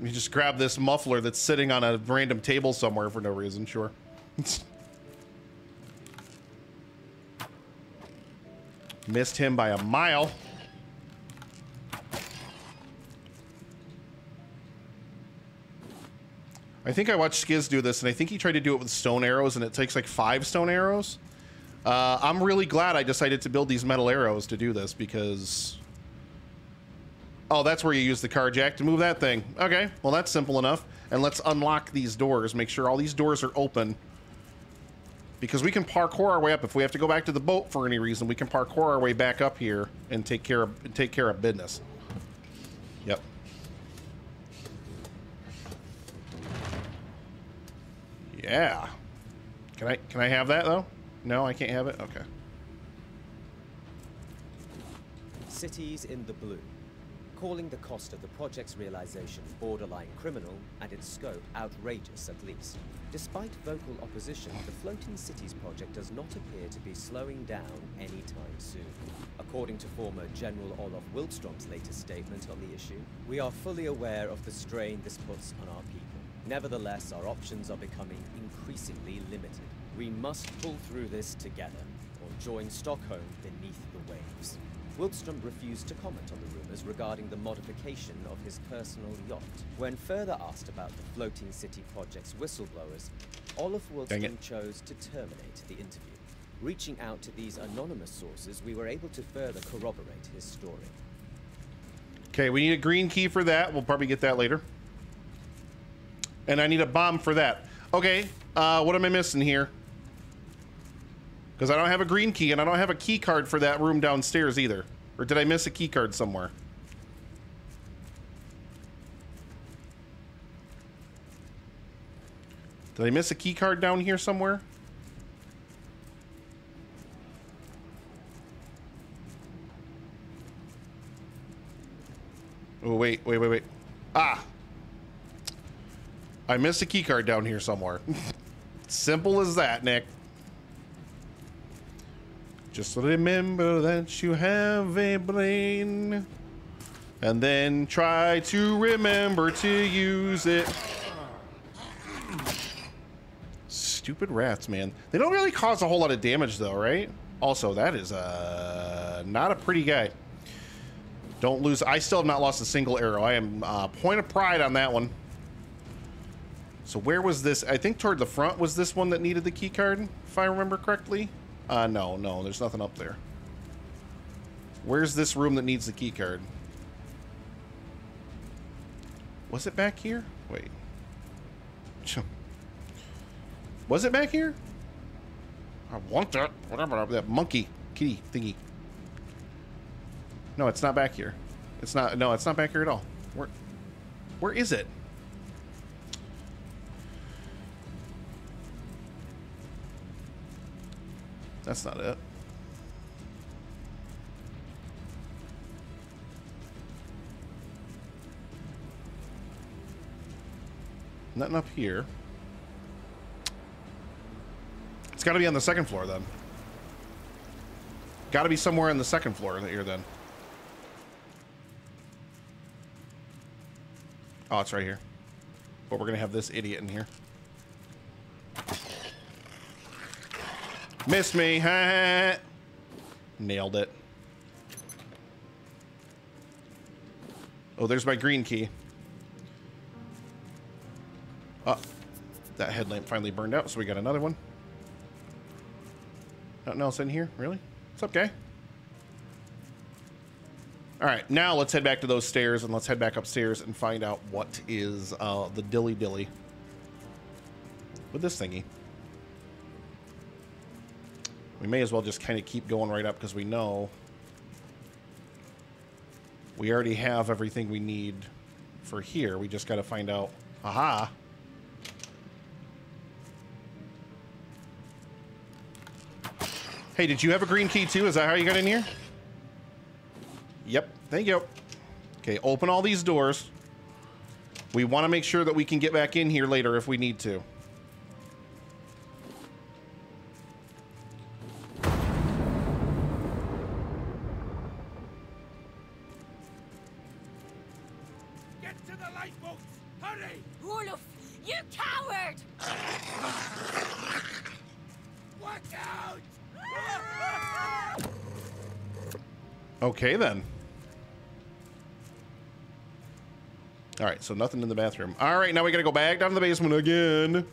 You just grab this muffler that's sitting on a random table somewhere for no reason, sure. Missed him by a mile. I think I watched Skiz do this, and I think he tried to do it with stone arrows, and it takes like five stone arrows. Uh, I'm really glad I decided to build these metal arrows to do this, because... Oh, that's where you use the carjack to move that thing. Okay, well, that's simple enough. And let's unlock these doors. Make sure all these doors are open. Because we can parkour our way up. If we have to go back to the boat for any reason, we can parkour our way back up here and take care of, take care of business. Yep. Yeah. Can I, can I have that, though? No, I can't have it? Okay. Cities in the blue. Calling the cost of the project's realization borderline criminal and its scope outrageous at least. Despite vocal opposition, the Floating Cities project does not appear to be slowing down anytime soon. According to former General Olof Wilstrom's latest statement on the issue, we are fully aware of the strain this puts on our people. Nevertheless, our options are becoming increasingly limited. We must pull through this together, or join Stockholm beneath the waves. Wilström refused to comment on the rumors regarding the modification of his personal yacht. When further asked about the Floating City project's whistleblowers, Olof Wilström chose to terminate the interview. Reaching out to these anonymous sources, we were able to further corroborate his story. Okay, we need a green key for that. We'll probably get that later. And I need a bomb for that. Okay, uh, what am I missing here? Because I don't have a green key, and I don't have a key card for that room downstairs either. Or did I miss a key card somewhere? Did I miss a key card down here somewhere? Oh, wait, wait, wait, wait. Ah! I missed a key card down here somewhere. Simple as that, Nick. Just remember that you have a brain, and then try to remember to use it. Stupid rats, man. They don't really cause a whole lot of damage, though, right? Also, that is uh, not a pretty guy. Don't lose. I still have not lost a single arrow. I am uh, point of pride on that one. So where was this? I think toward the front was this one that needed the key card, if I remember correctly. Uh, no, no, there's nothing up there. Where's this room that needs the key card? Was it back here? Wait. Was it back here? I want that. Whatever, that monkey kitty thingy. No, it's not back here. It's not, no, it's not back here at all. Where, where is it? That's not it. Nothing up here. It's got to be on the second floor then. Got to be somewhere on the second floor here then. Oh, it's right here. But we're going to have this idiot in here. Missed me. Nailed it. Oh, there's my green key. Oh, that headlamp finally burned out, so we got another one. Nothing else in here? Really? What's up, guy? All right, now let's head back to those stairs, and let's head back upstairs and find out what is uh, the dilly-dilly with this thingy. We may as well just kind of keep going right up because we know we already have everything we need for here. We just got to find out. Aha. Hey, did you have a green key too? Is that how you got in here? Yep. Thank you. Okay, open all these doors. We want to make sure that we can get back in here later if we need to. You coward! Watch out! Okay, then. All right, so nothing in the bathroom. All right, now we got to go back down to the basement again.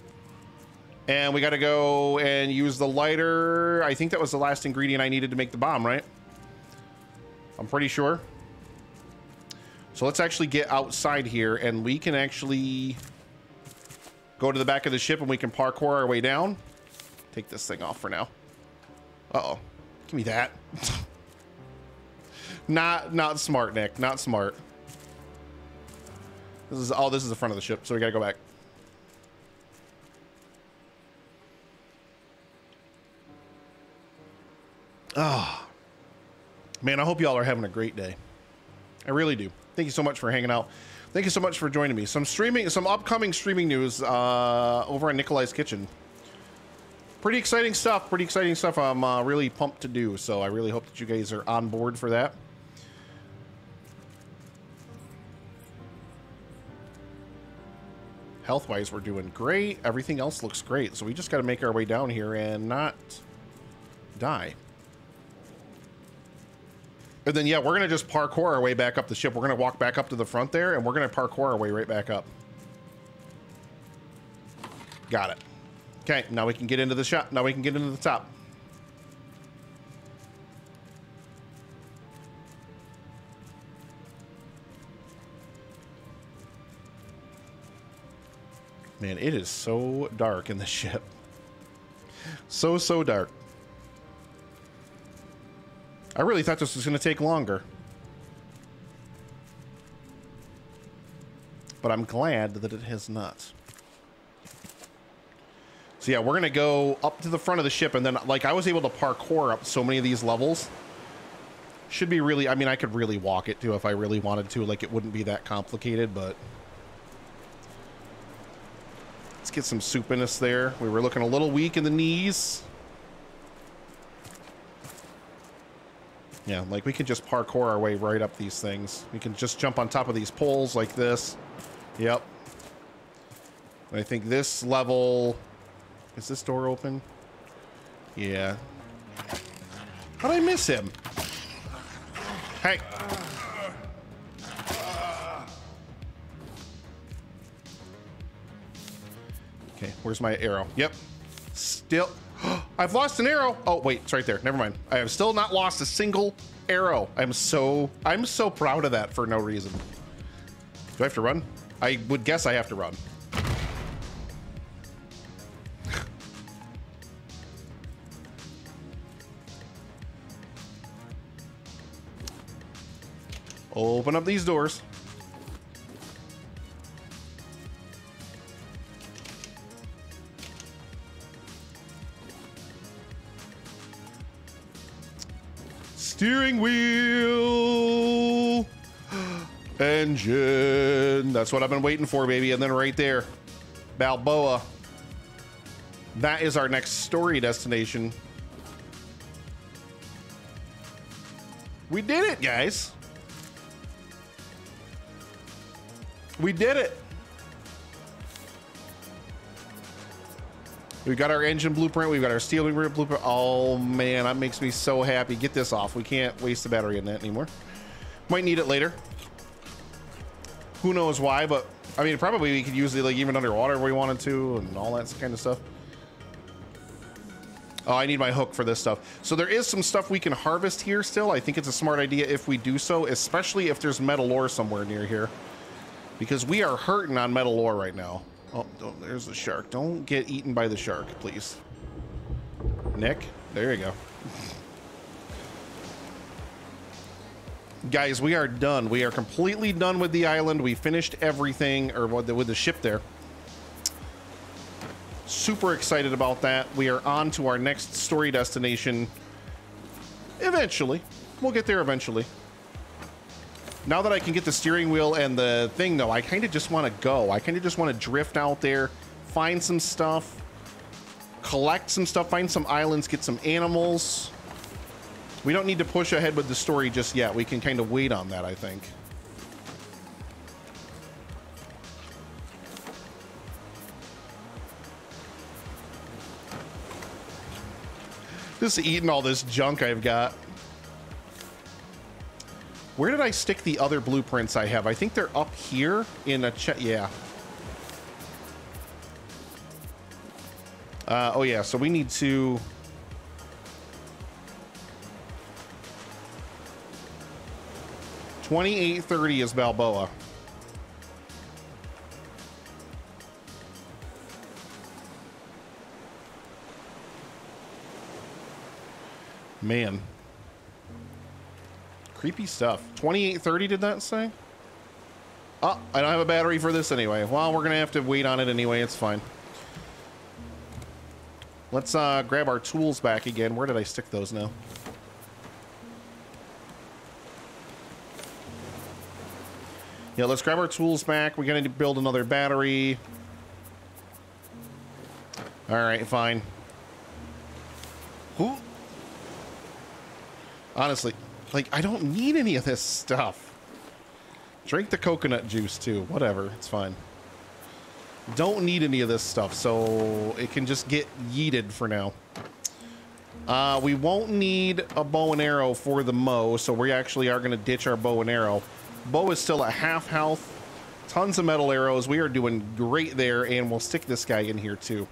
And we got to go and use the lighter. I think that was the last ingredient I needed to make the bomb, right? I'm pretty sure. So let's actually get outside here, and we can actually go to the back of the ship, and we can parkour our way down. Take this thing off for now. Uh-oh. Give me that. Not, not smart, Nick. Not smart. This is, oh, this is the front of the ship, so we gotta go back. Ah, man, I hope y'all are having a great day. I really do. Thank you so much for hanging out. Thank you so much for joining me. Some streaming, some upcoming streaming news uh, over on Nikoli's Kitchen. Pretty exciting stuff. Pretty exciting stuff. I'm uh, really pumped to do. So I really hope that you guys are on board for that. Health-wise, we're doing great. Everything else looks great. So we just got to make our way down here and not die. And then, yeah, we're going to just parkour our way back up the ship. We're going to walk back up to the front there, and we're going to parkour our way right back up. Got it. Okay, now we can get into the shop. Now we can get into the top. Man, it is so dark in the ship. So, so dark. I really thought this was going to take longer. But I'm glad that it has not. So yeah, we're going to go up to the front of the ship, and then, like, I was able to parkour up so many of these levels. Should be really, I mean, I could really walk it, too, if I really wanted to. Like, it wouldn't be that complicated, but... Let's get some soup in us there. We were looking a little weak in the knees. Yeah, like, we could just parkour our way right up these things. We can just jump on top of these poles like this. Yep. And I think this level... Is this door open? Yeah. How'd I miss him? Hey! Okay, where's my arrow? Yep. Still... I've lost an arrow. Oh, wait, it's right there. Never mind. I have still not lost a single arrow. I'm so, I'm so proud of that for no reason. Do I have to run? I would guess I have to run. Open up these doors. Steering wheel, engine. That's what I've been waiting for, baby. And then right there, Balboa. That is our next story destination. We did it, guys. We did it. We've got our engine blueprint. We've got our steering wheel blueprint. Oh, man, that makes me so happy. Get this off. We can't waste the battery in that anymore. Might need it later. Who knows why, but, I mean, probably we could use it, like, even underwater if we wanted to and all that kind of stuff. Oh, I need my hook for this stuff. So there is some stuff we can harvest here still. I think it's a smart idea if we do so, especially if there's metal ore somewhere near here. Because we are hurting on metal ore right now. Oh, don't, there's the shark. Don't get eaten by the shark, please. Nick, there you go. Guys, we are done. We are completely done with the island. We finished everything, or with the, with the ship there. Super excited about that. We are on to our next story destination. Eventually. We'll get there eventually. Now that I can get the steering wheel and the thing, though, I kind of just want to go. I kind of just want to drift out there, find some stuff, collect some stuff, find some islands, get some animals. We don't need to push ahead with the story just yet. We can kind of wait on that, I think. Just eating all this junk I've got. Where did I stick the other blueprints I have? I think they're up here in a chest. Yeah. Uh, oh, yeah. So we need to... twenty-eight thirty is Balboa. Man. Creepy stuff. twenty-eight thirty did that say? Oh, I don't have a battery for this anyway. Well, we're going to have to wait on it anyway. It's fine. Let's uh, grab our tools back again. Where did I stick those now? Yeah, let's grab our tools back. We're going to build another battery. All right, fine. Ooh. Honestly, like, I don't need any of this stuff. Drink the coconut juice, too. Whatever. It's fine. Don't need any of this stuff, so it can just get yeeted for now. Uh, we won't need a bow and arrow for the mow, so we actually are going to ditch our bow and arrow. Bow is still at half health. Tons of metal arrows. We are doing great there, and we'll stick this guy in here, too.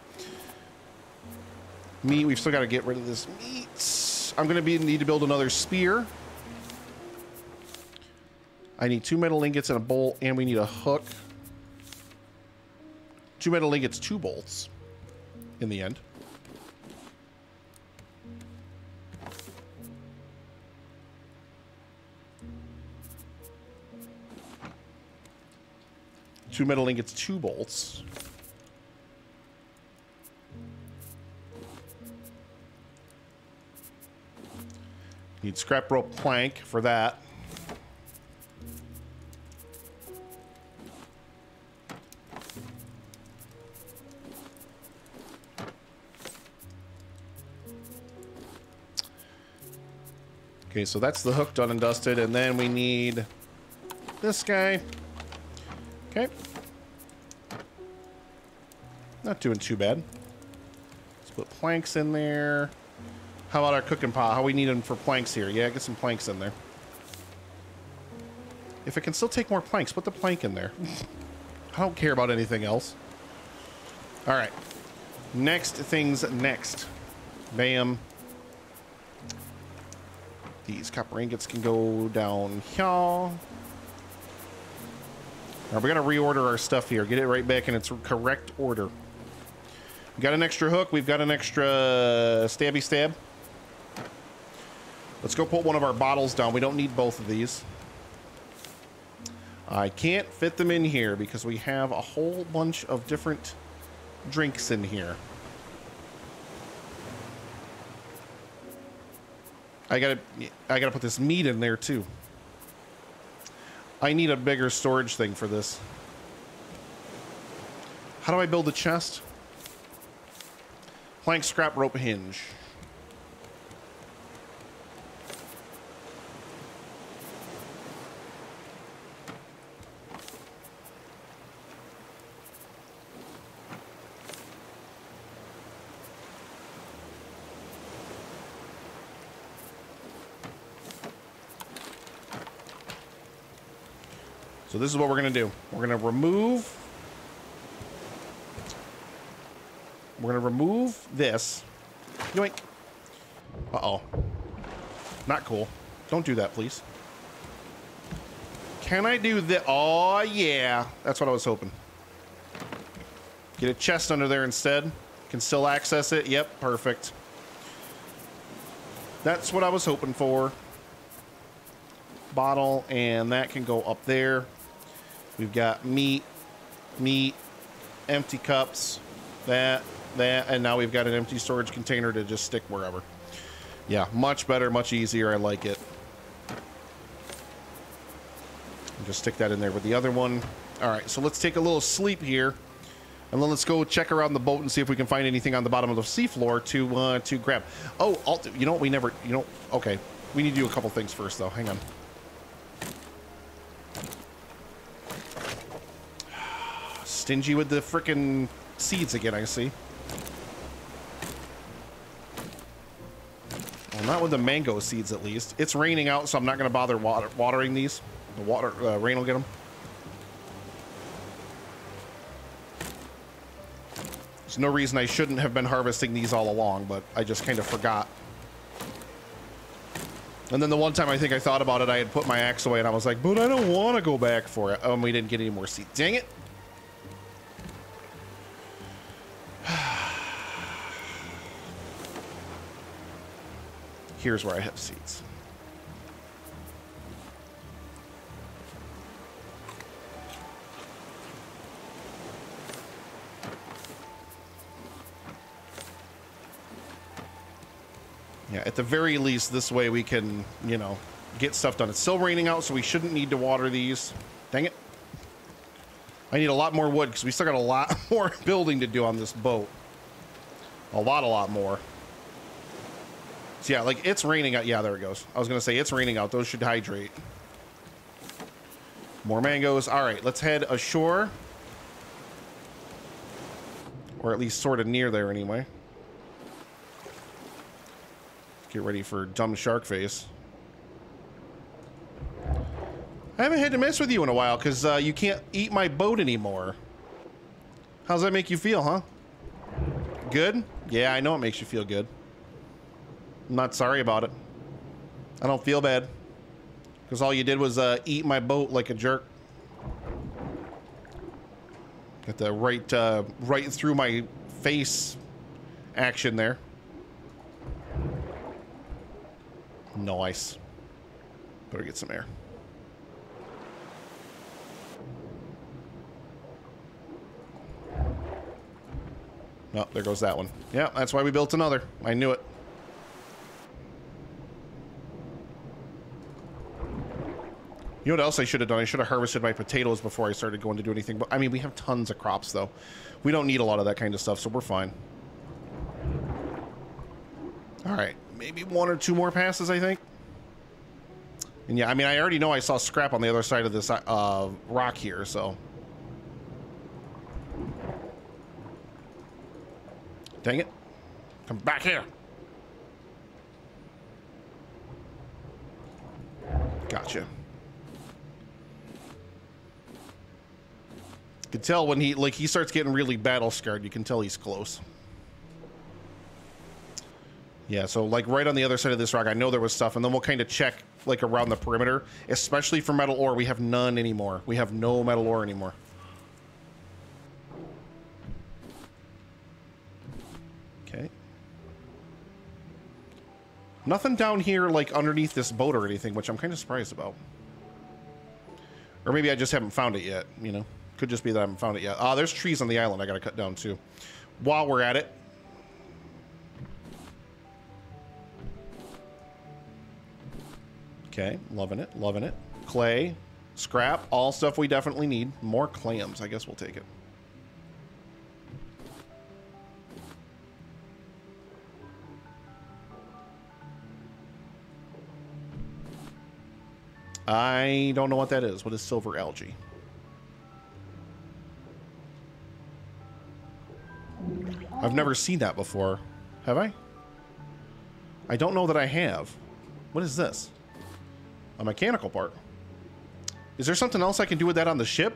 Meat. We've still got to get rid of this meat. I'm going to be need to build another spear. I need two metal ingots and a bolt, and we need a hook. Two metal ingots, two bolts in the end. Two metal ingots, two bolts. Need scrap rope plank for that. Okay, so that's the hook done and dusted, and then we need this guy. Okay. Not doing too bad. Let's put planks in there. How about our cooking pot? How we need them for planks here? Yeah, get some planks in there. If it can still take more planks, put the plank in there. I don't care about anything else. All right. Next things next. Bam. These copper ingots can go down here. Now we're going to reorder our stuff here. Get it right back in its correct order. We've got an extra hook. We've got an extra stabby stab. Let's go put one of our bottles down. We don't need both of these. I can't fit them in here because we have a whole bunch of different drinks in here. I gotta, I gotta put this meat in there too. I need a bigger storage thing for this. How do I build a chest? Plank, scrap, rope, hinge. So this is what we're going to do. We're going to remove... We're going to remove this. Yoink. Uh-oh. Not cool. Don't do that, please. Can I do the... Oh, yeah. That's what I was hoping. Get a chest under there instead. Can still access it. Yep, perfect. That's what I was hoping for. Bottle, and that can go up there. We've got meat, meat, empty cups, that, that, and now we've got an empty storage container to just stick wherever. Yeah, much better, much easier. I like it. Just stick that in there with the other one. All right, so let's take a little sleep here, and then let's go check around the boat and see if we can find anything on the bottom of the seafloor to uh, to grab. Oh, I'll, you know what? We never, you know, okay. We need to do a couple things first, though. Hang on. Stingy with the frickin' seeds again, I see. Well, not with the mango seeds, at least. It's raining out, so I'm not going to bother water watering these. The water uh, rain will get them. There's no reason I shouldn't have been harvesting these all along, but I just kind of forgot. And then the one time I think I thought about it, I had put my axe away, and I was like, but I don't want to go back for it. Oh, and we didn't get any more seeds. Dang it. Here's where I have seeds. Yeah, at the very least, this way we can, you know, get stuff done. It's still raining out, so we shouldn't need to water these. Dang it. I need a lot more wood, because we still got a lot more building to do on this boat. A lot, a lot more. So yeah, like, it's raining out. Yeah, there it goes. I was going to say, it's raining out. Those should hydrate. More mangoes. All right, let's head ashore. Or at least sort of near there, anyway. Get ready for dumb shark face. I haven't had to mess with you in a while because uh, you can't eat my boat anymore. How's that make you feel, huh? Good? Yeah, I know it makes you feel good. I'm not sorry about it. I don't feel bad because all you did was uh, eat my boat like a jerk. Got the right, uh, right through my face action there. Nice. Better get some air. Oh, there goes that one. Yeah, that's why we built another. I knew it. You know what else I should have done? I should have harvested my potatoes before I started going to do anything. But, I mean, we have tons of crops, though. We don't need a lot of that kind of stuff, so we're fine. All right. Maybe one or two more passes, I think. And yeah, I mean, I already know I saw scrap on the other side of this uh, rock here, so. Dang it. Come back here. Gotcha. You can tell when he, like, he starts getting really battle-scarred, you can tell he's close. Yeah, so like right on the other side of this rock, I know there was stuff, and then we'll kind of check like around the perimeter, especially for metal ore. We have none anymore. We have no metal ore anymore. Okay. Nothing down here like underneath this boat or anything, which I'm kind of surprised about. Or maybe I just haven't found it yet, you know. Could just be that I haven't found it yet. Ah, there's trees on the island I gotta cut down too. While we're at it. Okay, loving it, loving it. Clay, scrap, all stuff we definitely need. More clams, I guess we'll take it. I don't know what that is. What is silver algae? I've never seen that before. Have I? I don't know that I have. What is this? A mechanical part. Is there something else I can do with that on the ship?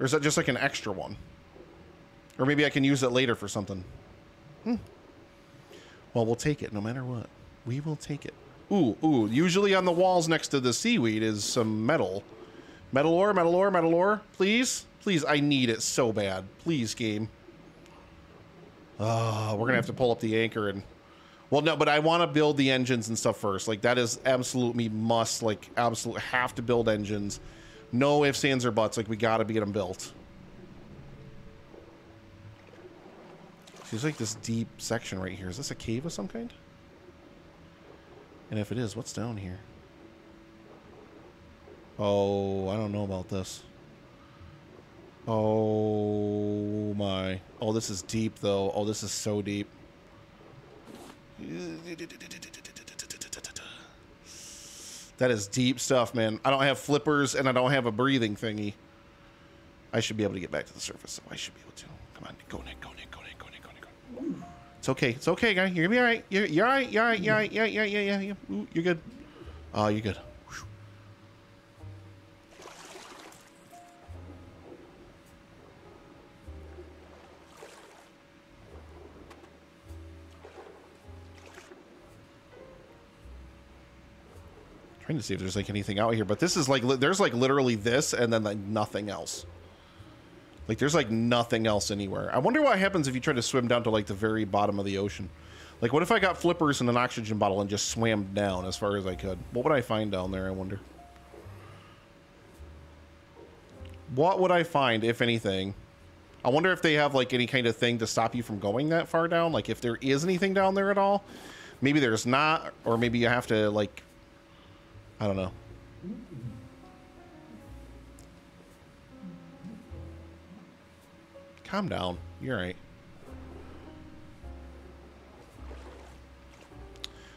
Or is that just like an extra one? Or maybe I can use it later for something. Hmm. Well, we'll take it no matter what. We will take it. Ooh, ooh. Usually on the walls next to the seaweed is some metal. Metal ore, metal ore, metal ore. Please. Please, I need it so bad. Please, game. Oh, we're going to have to pull up the anchor and... Well, no, but I want to build the engines and stuff first. Like, that is absolute me must. Like, absolute have to build engines. No ifs, ands, or buts. Like, we got to get them built. There's, like, this deep section right here. Is this a cave of some kind? And if it is, what's down here? Oh, I don't know about this. Oh, my. Oh, this is deep, though. Oh, this is so deep. That is deep stuff, man. I don't have flippers and I don't have a breathing thingy. I should be able to get back to the surface, so I should be able to. Come on, go Nick, go Nick, go Nick, go Nick, go Nick, go Nick. It's okay. It's okay, guy. You're gonna be all right. You're you're all right. You're all right. You're all right. Yeah, yeah, yeah, yeah. Ooh, you're good. Oh, you're good. Trying to see if there's like anything out here, but this is like there's like literally this and then like nothing else. Like there's like nothing else anywhere. I wonder what happens if you try to swim down to like the very bottom of the ocean. Like what if I got flippers and an oxygen bottle and just swam down as far as I could? What would I find down there, I wonder? What would I find, if anything? I wonder if they have like any kind of thing to stop you from going that far down. Like if there is anything down there at all. Maybe there's not, or maybe you have to like... I don't know. Calm down. You're all right.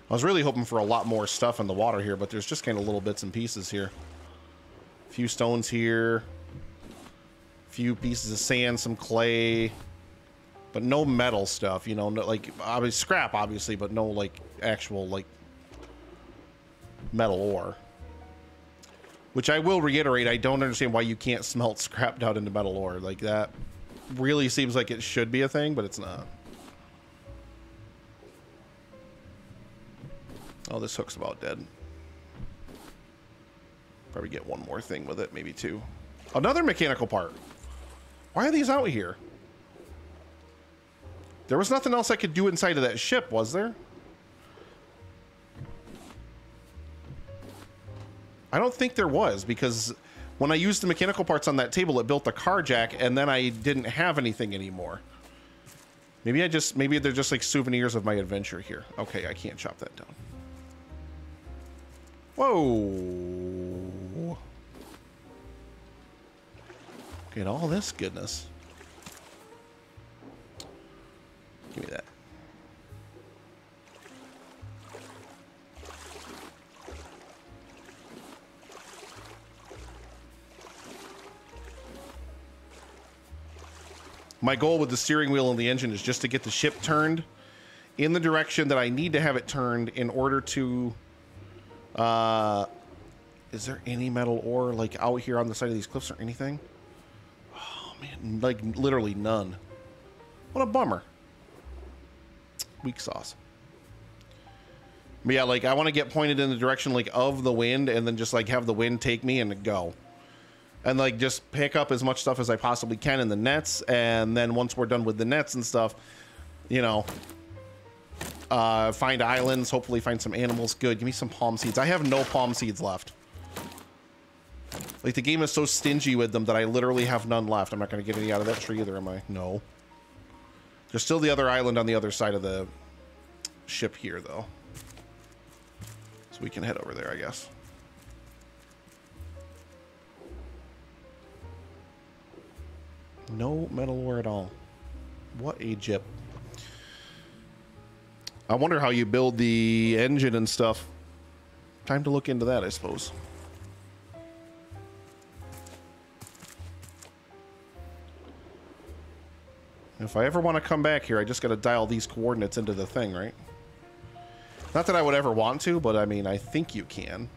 I was really hoping for a lot more stuff in the water here, but there's just kind of little bits and pieces here. A few stones here. A few pieces of sand, some clay. But no metal stuff, you know, no, like obviously, scrap, obviously, but no like actual like metal ore, which I will reiterate, I don't understand why you can't smelt scrap down into metal ore. Like that really seems like it should be a thing, but it's not. Oh, this hook's about dead. Probably get one more thing with it, maybe two. Another mechanical part. Why are these out here? There was nothing else I could do inside of that ship, was there? I don't think there was, because when I used the mechanical parts on that table, it built the car jack, and then I didn't have anything anymore. Maybe I just, maybe they're just like souvenirs of my adventure here. Okay, I can't chop that down. Whoa. Look at all this goodness. Give me that. My goal with the steering wheel and the engine is just to get the ship turned in the direction that I need to have it turned in order to... Uh, is there any metal ore like out here on the side of these cliffs or anything? Oh, man. Like, literally none. What a bummer. Weak sauce. But yeah, like, I want to get pointed in the direction, like, of the wind and then just, like, have the wind take me and go. And like just pick up as much stuff as I possibly can in the nets, and then once we're done with the nets and stuff, you know, uh, find islands, hopefully find some animals. Good, give me some palm seeds. I have no palm seeds left. Like the game is so stingy with them that I literally have none left. I'm not gonna get any out of that tree either, am I? No. There's still the other island on the other side of the ship here though. So we can head over there, I guess. No metal ore at all. What a jip. I wonder how you build the engine and stuff. Time to look into that, I suppose. If I ever want to come back here, I just got to dial these coordinates into the thing, right? Not that I would ever want to, but I mean, I think you can.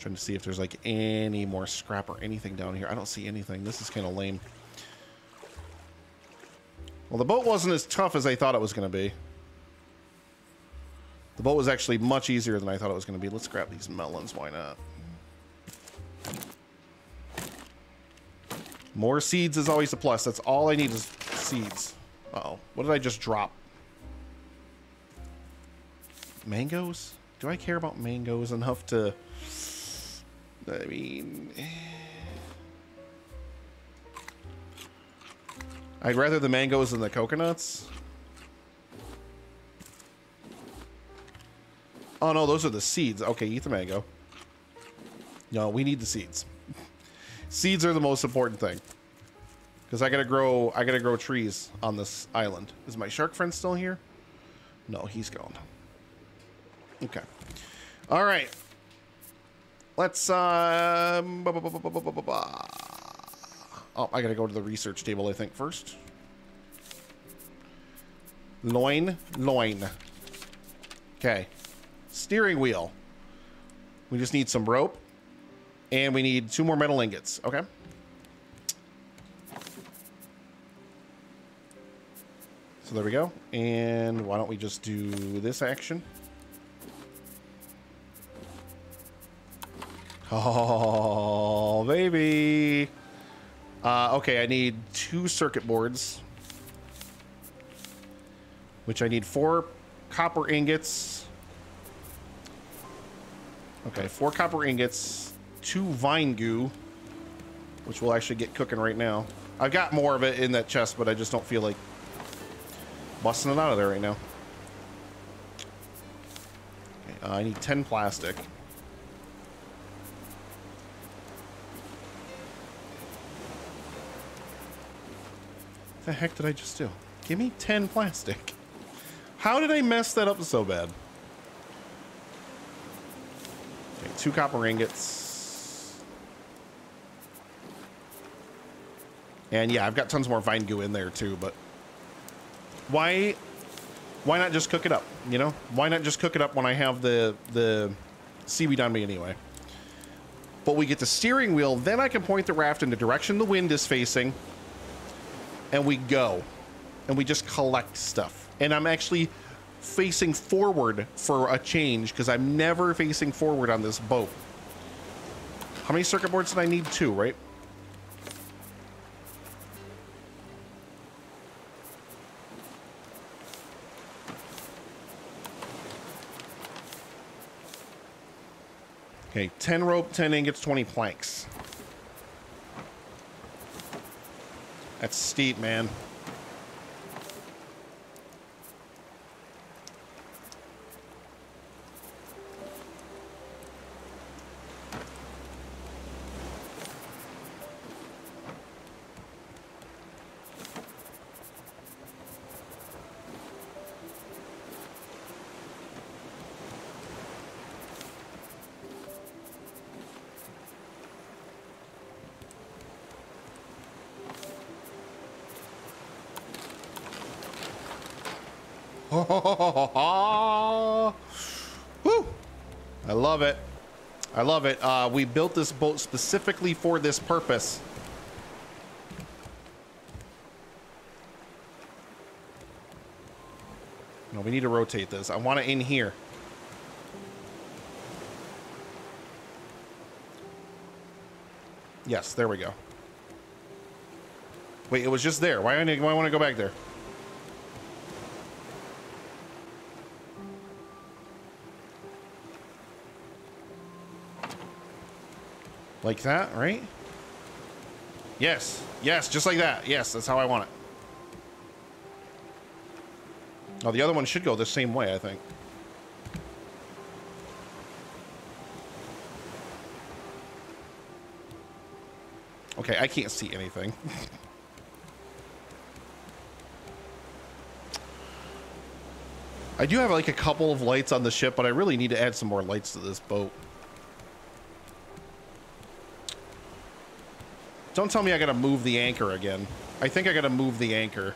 Trying to see if there's like any more scrap or anything down here. I don't see anything. This is kind of lame. Well, the boat wasn't as tough as I thought it was going to be. The boat was actually much easier than I thought it was going to be. Let's grab these melons. Why not? More seeds is always a plus. That's all I need is seeds. Uh-oh. What did I just drop? Mangoes? Do I care about mangoes enough to... I mean, I'd rather the mangoes than the coconuts. Oh no, those are the seeds. Okay, eat the mango. No, we need the seeds. Seeds are the most important thing. Because I gotta grow, I gotta grow trees on this island. Is my shark friend still here? No, he's gone. Okay. All right. Let's, um, bah, bah, bah, bah, bah, bah, bah, bah. Oh, I gotta go to the research table, I think, first. Loin, loin. Okay. Steering wheel. We just need some rope. And we need two more metal ingots. Okay. So there we go. And why don't we just do this action? Oh, baby. Uh, okay, I need two circuit boards. Which I need four copper ingots. Okay, four copper ingots. Two vine goo. Which we'll actually get cooking right now. I've got more of it in that chest, but I just don't feel like busting it out of there right now. Okay, uh, I need ten plastic. What the heck did I just do? Give me ten plastic. How did I mess that up so bad? Okay, two copper ingots. And yeah, I've got tons more vine goo in there too, but why why not just cook it up, you know? Why not just cook it up when I have the the seaweed on me anyway? But we get the steering wheel, then I can point the raft in the direction the wind is facing. And we go. And we just collect stuff. And I'm actually facing forward for a change because I'm never facing forward on this boat. How many circuit boards did I need? Two, right? Okay, ten rope, ten ingots, twenty planks. That's steep, man. Woo! I love it. I love it. Uh, we built this boat specifically for this purpose. No, we need to rotate this. I want it in here. Yes, there we go. Wait, it was just there. Why do I want to go back there? Like that, right? Yes. Yes, just like that. Yes, that's how I want it. Oh, the other one should go the same way, I think. Okay, I can't see anything. I do have like a couple of lights on the ship, but I really need to add some more lights to this boat. Don't tell me I gotta move the anchor again. I think I gotta move the anchor.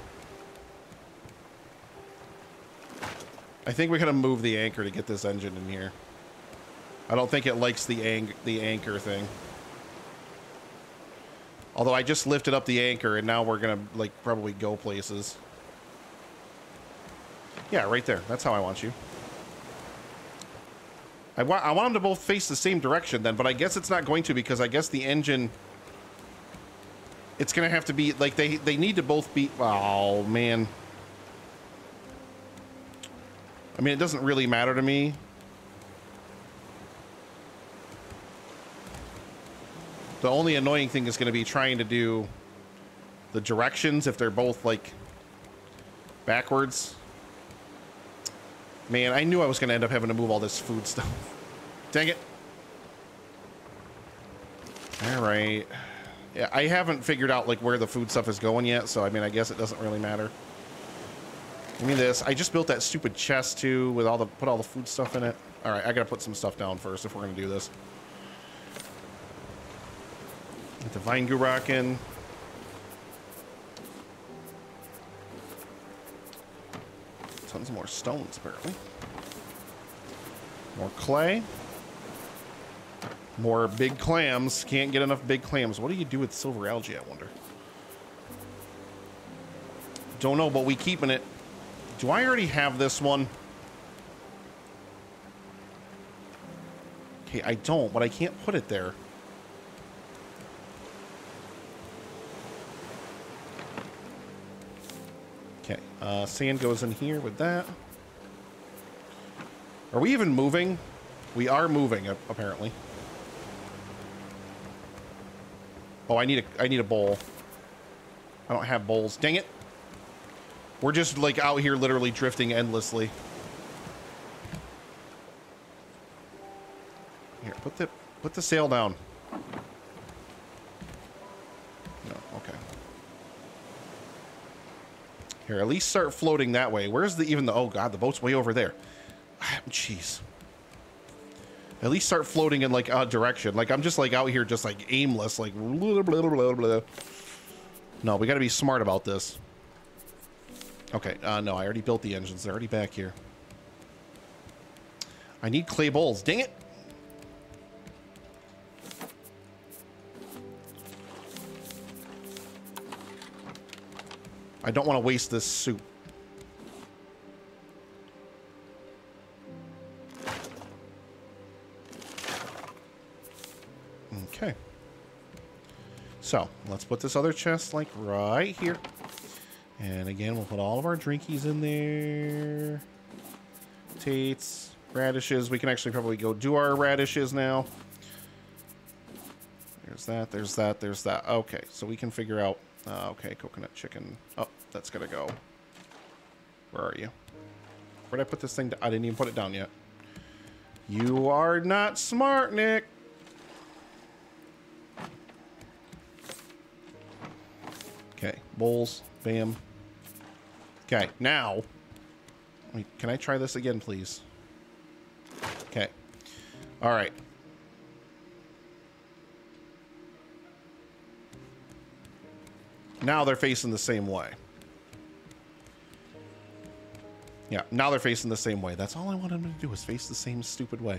I think we gotta move the anchor to get this engine in here. I don't think it likes the ang the anchor thing. Although I just lifted up the anchor and now we're gonna like probably go places. Yeah, right there. That's how I want you. I want I want them to both face the same direction then, but I guess it's not going to because I guess the engine. It's going to have to be, like, they, they need to both be... Oh, man. I mean, it doesn't really matter to me. The only annoying thing is going to be trying to do the directions if they're both, like, backwards. Man, I knew I was going to end up having to move all this food stuff. Dang it. All right. Yeah, I haven't figured out like where the food stuff is going yet, so I mean, I guess it doesn't really matter. Give me this. I just built that stupid chest too, with all the put all the food stuff in it. All right, I gotta put some stuff down first if we're gonna do this. Get the vine goo rock in. Tons more stones, apparently. More clay. More big clams. Can't get enough big clams. What do you do with silver algae, I wonder? Don't know, but we keeping it. Do I already have this one? Okay, I don't, but I can't put it there. Okay, uh, sand goes in here with that. Are we even moving? We are moving, apparently. Oh, I need a I need a bowl. I don't have bowls. Dang it. We're just like out here literally drifting endlessly. Here, put the put the sail down. No, okay. Here, at least start floating that way. Where's the even the oh god, the boat's way over there. Jeez. At least start floating in like a direction. Like I'm just like out here just like aimless, like blah, blah, blah, blah. No, we gotta be smart about this. Okay, uh, no, I already built the engines. They're already back here. I need clay bowls. Dang it! I don't want to waste this soup. Okay. So, let's put this other chest, like, right here. And again, we'll put all of our drinkies in there. Tates, radishes. We can actually probably go do our radishes now. There's that, there's that, there's that. Okay, so we can figure out. Uh, okay, coconut chicken. Oh, that's gonna go. Where are you? Where'd I put this thing down? I didn't even put it down yet. You are not smart, Nick. Okay, bowls. Bam. Okay, now. Wait, can I try this again, please? Okay. All right. Now they're facing the same way. Yeah, now they're facing the same way. That's all I want them to do is face the same stupid way.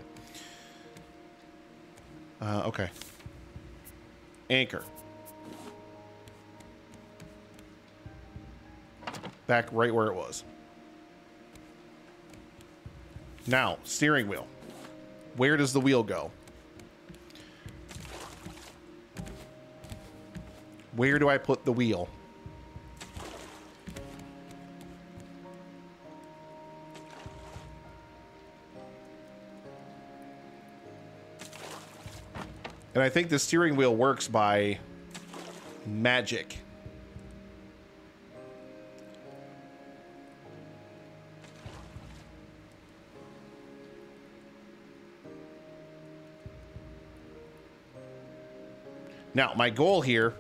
Uh, okay. Anchor. Back right where it was. Now, steering wheel. Where does the wheel go? Where do I put the wheel? And I think the steering wheel works by magic. Now, my goal here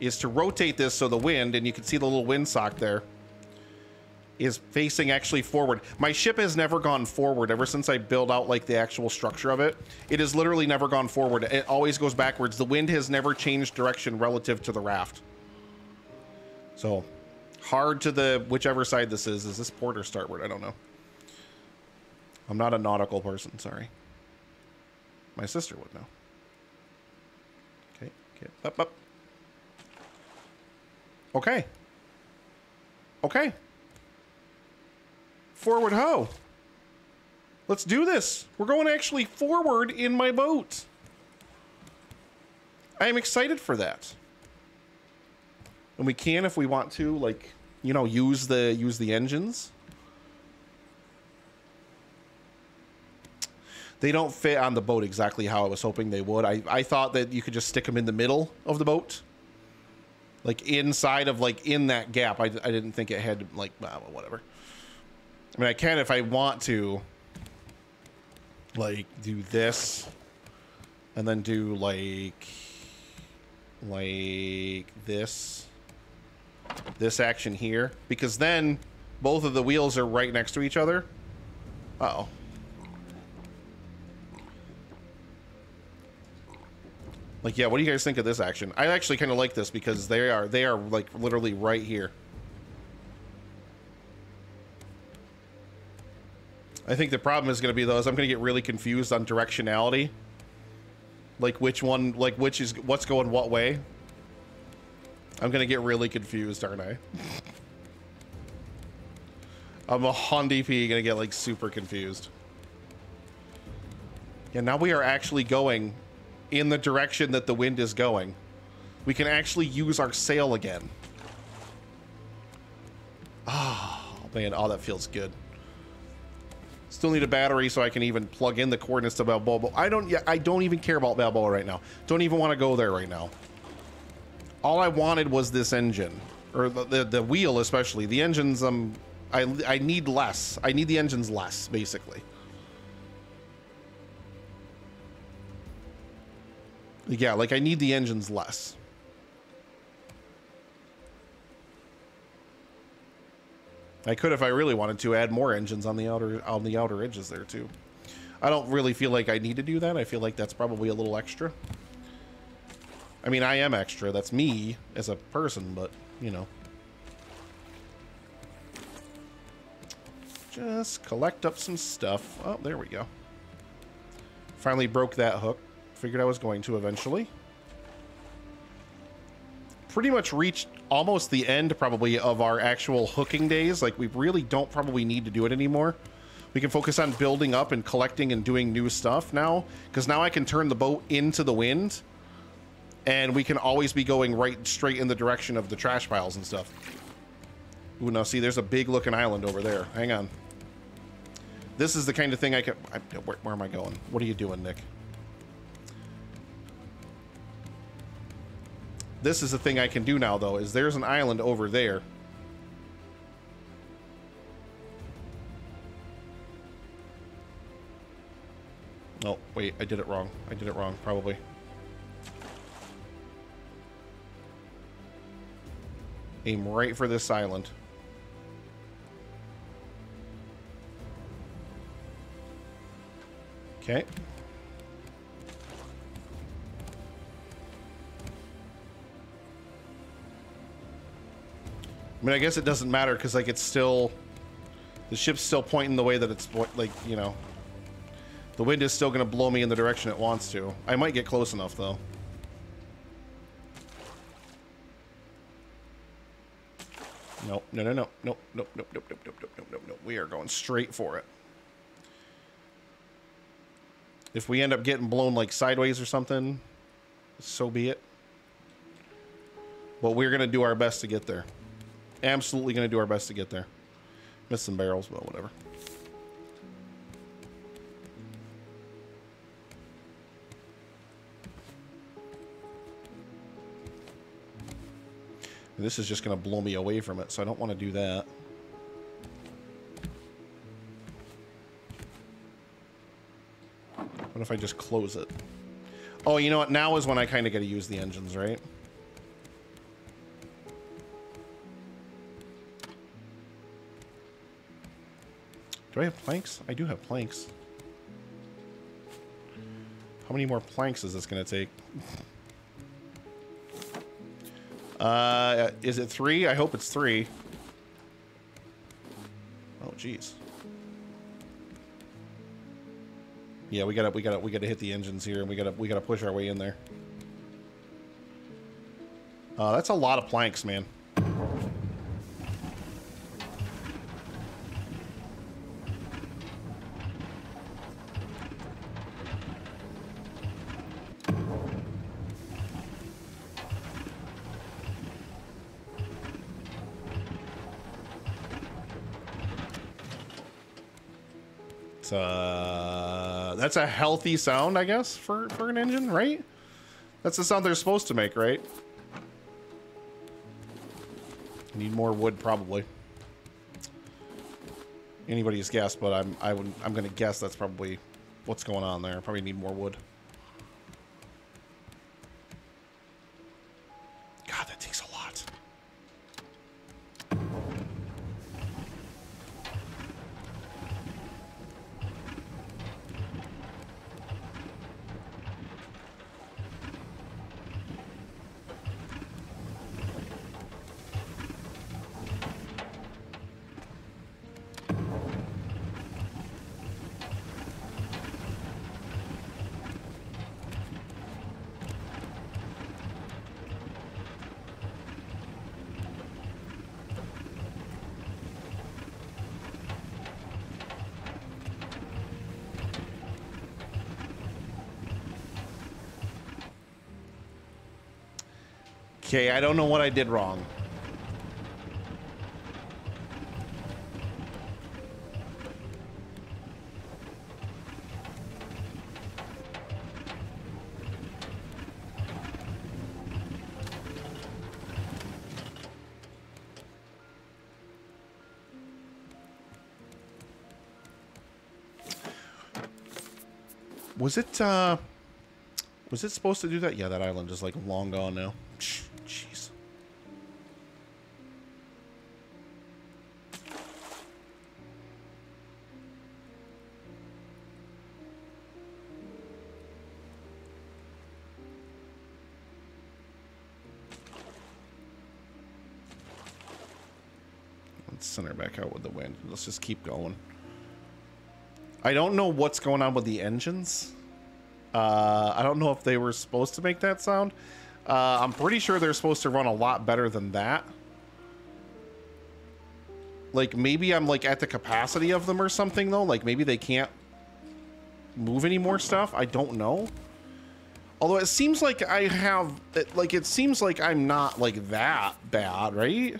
is to rotate this so the wind, and you can see the little windsock there, is facing actually forward. My ship has never gone forward ever since I built out like the actual structure of it. It has literally never gone forward. It always goes backwards. The wind has never changed direction relative to the raft. So, hard to the whichever side this is. Is this port or starboard? I don't know. I'm not a nautical person, sorry. My sister would know. Up, up. Okay. Okay. Forward ho. Let's do this. We're going actually forward in my boat. I am excited for that. And we can, if we want to, like, you know, use the use the engines. They don't fit on the boat exactly how I was hoping they would. I, I thought that you could just stick them in the middle of the boat. Like, inside of, like, in that gap. I, I didn't think it had, like, well, whatever. I mean, I can if I want to, like, do this. And then do, like, like this. This action here. Because then both of the wheels are right next to each other. Uh-oh. Like, yeah, what do you guys think of this action? I actually kind of like this because they are, they are like, literally right here. I think the problem is going to be, though, is I'm going to get really confused on directionality. Like, which one, like, which is, what's going what way? I'm going to get really confused, aren't I? I'm a hundy P going to get, like, super confused. Yeah, now we are actually going in the direction that the wind is going. We can actually use our sail again. Oh, man, oh, that feels good. Still need a battery so I can even plug in the coordinates to Balboa. I don't, yeah, I don't even care about Balboa right now. Don't even want to go there right now. All I wanted was this engine, or the, the, the wheel especially. The engines, um, I, I need less. I need the engines less, basically. Yeah, like I need the engines less. I could, if I really wanted to, add more engines on the outer on the outer edges there too. I don't really feel like I need to do that. I feel like that's probably a little extra. I mean, I am extra. That's me as a person, but, you know. Just collect up some stuff. Oh, there we go. Finally broke that hook. Figured I was going to eventually. Pretty much reached almost the end, probably, of our actual hooking days. Like, we really don't probably need to do it anymore. We can focus on building up and collecting and doing new stuff now, because now I can turn the boat into the wind, and we can always be going right straight in the direction of the trash piles and stuff. Ooh, now see, there's a big-looking island over there. Hang on. This is the kind of thing I can... I, where, where am I going? What are you doing, Nick? This is the thing I can do now, though, is there's an island over there. Oh, wait, I did it wrong. I did it wrong, probably. Aim right for this island. Okay. I mean, I guess it doesn't matter because, like, it's still... The ship's still pointing the way that it's, like, you know... The wind is still going to blow me in the direction it wants to. I might get close enough, though. Nope, no, no, no, nope, nope, nope, nope, nope, nope, nope, nope, nope, nope. We are going straight for it. If we end up getting blown, like, sideways or something, so be it. But we're going to do our best to get there. Absolutely going to do our best to get there. Missed some barrels, but whatever. And this is just going to blow me away from it, so I don't want to do that. What if I just close it? Oh, you know what? Now is when I kind of got to use the engines, right? Do I have planks? I do have planks. How many more planks is this going to take? Uh, is it three? I hope it's three. Oh, jeez. Yeah, we gotta, we gotta, we gotta hit the engines here, and we gotta, we gotta push our way in there. Uh, that's a lot of planks, man. Uh, that's a healthy sound, I guess, for, for an engine, right? That's the sound they're supposed to make, right? I need more wood, probably. Anybody's guess, but I'm I would I'm gonna guess that's probably what's going on there. I probably need more wood. God, that takes a lot. Okay, I don't know what I did wrong. Was it, uh, was it supposed to do that? Yeah, that island is like long gone now. Jeez. Let's send her back out with the wind. Let's just keep going. I don't know what's going on with the engines. Uh, I don't know if they were supposed to make that sound. Uh, I'm pretty sure they're supposed to run a lot better than that. Like, maybe I'm, like, at the capacity of them or something, though. Like, maybe they can't move any more stuff. I don't know. Although it seems like I have... It, like, it seems like I'm not, like, that bad, right?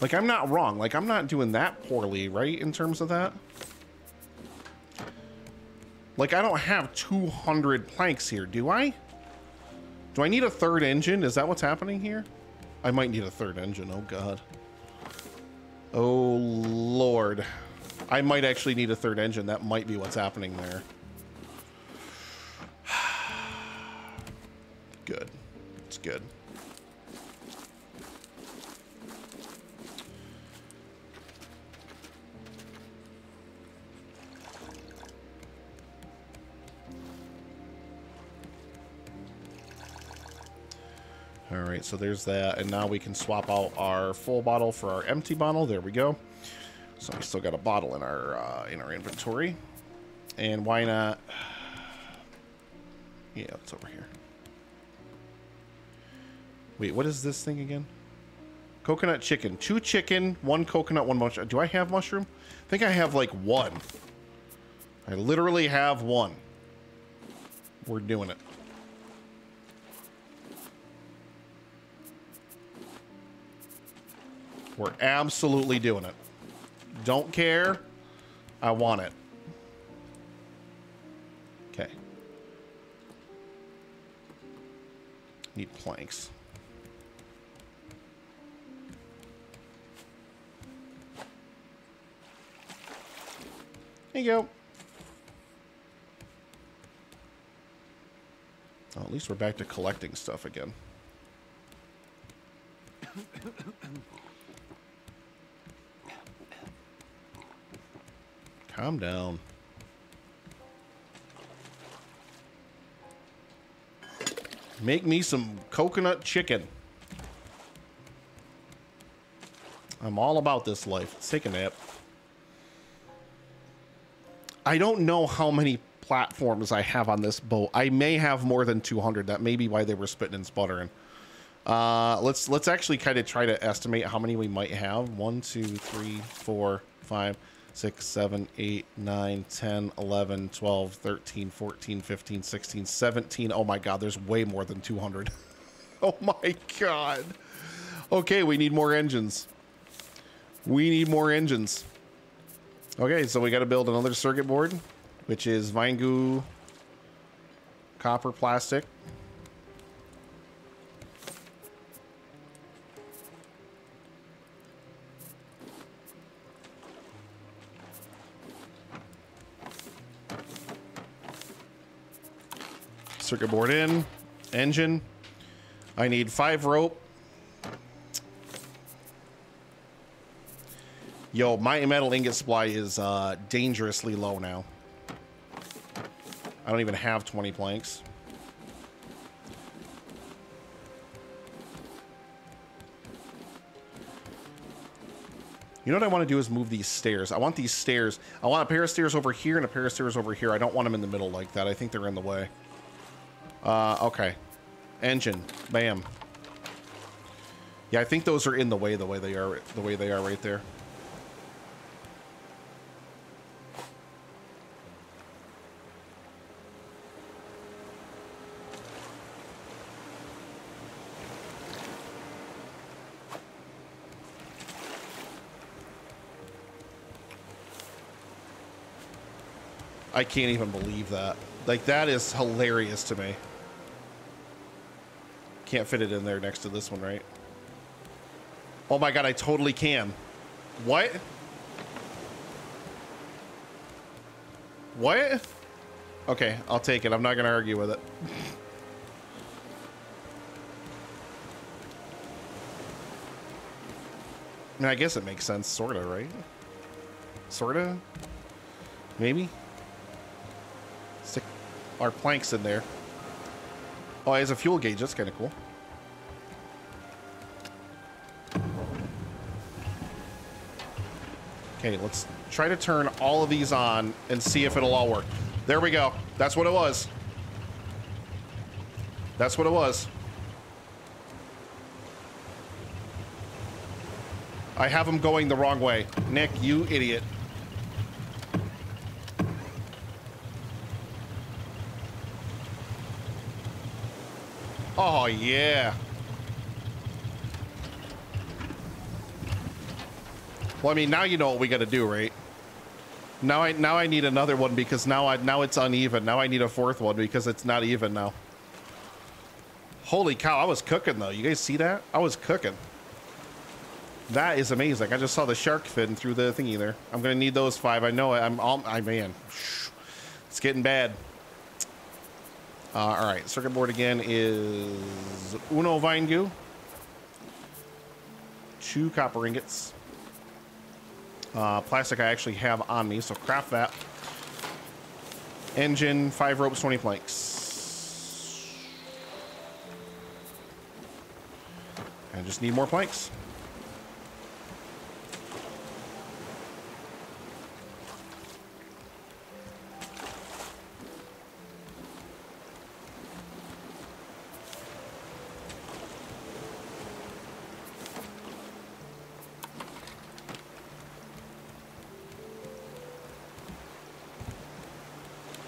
Like, I'm not wrong. Like, I'm not doing that poorly, right, in terms of that? Like, I don't have two hundred planks here, do I? Do I need a third engine? Is that what's happening here? I might need a third engine. Oh, God. Oh, Lord. I might actually need a third engine. That might be what's happening there. Good. It's good. All right, so there's that, and now we can swap out our full bottle for our empty bottle. There we go. So we still got a bottle in our uh, in our inventory, and why not? Yeah, it's over here. Wait, what is this thing again? Coconut chicken, two chicken, one coconut, one mushroom. Do I have mushroom? I think I have like one. I literally have one. We're doing it. We're absolutely doing it. Don't care. I want it. Okay. Need planks. There you go. Well, at least we're back to collecting stuff again. Calm down. Make me some coconut chicken. I'm all about this life. Let's take a nap. I don't know how many platforms I have on this boat. I may have more than two hundred. That may be why they were spitting and sputtering. Uh, let's let's actually kind of try to estimate how many we might have. One, two, three, four, five. six, seven, eight, nine, ten, eleven, twelve, thirteen, fourteen, fifteen, sixteen, seventeen. Oh my God, there's way more than two hundred. Oh my God. Okay, we need more engines. We need more engines. Okay, so we got to build another circuit board, which is vine goo, copper, plastic. Circuit board in, engine. I need five rope. Yo, my metal ingot supply is uh, dangerously low now. I don't even have twenty planks. You know what I want to do is move these stairs. I want these stairs. I want a pair of stairs over here and a pair of stairs over here. I don't want them in the middle like that. I think they're in the way. Uh, okay. Engine. Bam. Yeah, I think those are in the way the way they are the way they are right there. I can't even believe that. Like, that is hilarious to me. Can't fit it in there next to this one, right? Oh my god, I totally can. What? What? Okay, I'll take it. I'm not gonna argue with it. I mean, I guess it makes sense, sorta, right? Sorta? Maybe? Stick our planks in there. Oh, it has a fuel gauge. That's kind of cool. Okay, let's try to turn all of these on and see if it'll all work. There we go. That's what it was. That's what it was. I have them going the wrong way. Nick, you idiot. Oh, yeah. Well, I mean, now you know what we got to do, right? Now I now I need another one because now I now it's uneven. Now I need a fourth one because it's not even now. Holy cow, I was cooking though. You guys see that? I was cooking. That is amazing. I just saw the shark fin through the thingy there. I'm gonna need those five. I know. I'm all. I man, it's getting bad. Uh, all right, circuit board again is uno vine goo, two copper ingots. Uh, plastic I actually have on me, so craft that. Engine, five ropes, twenty planks. I just need more planks.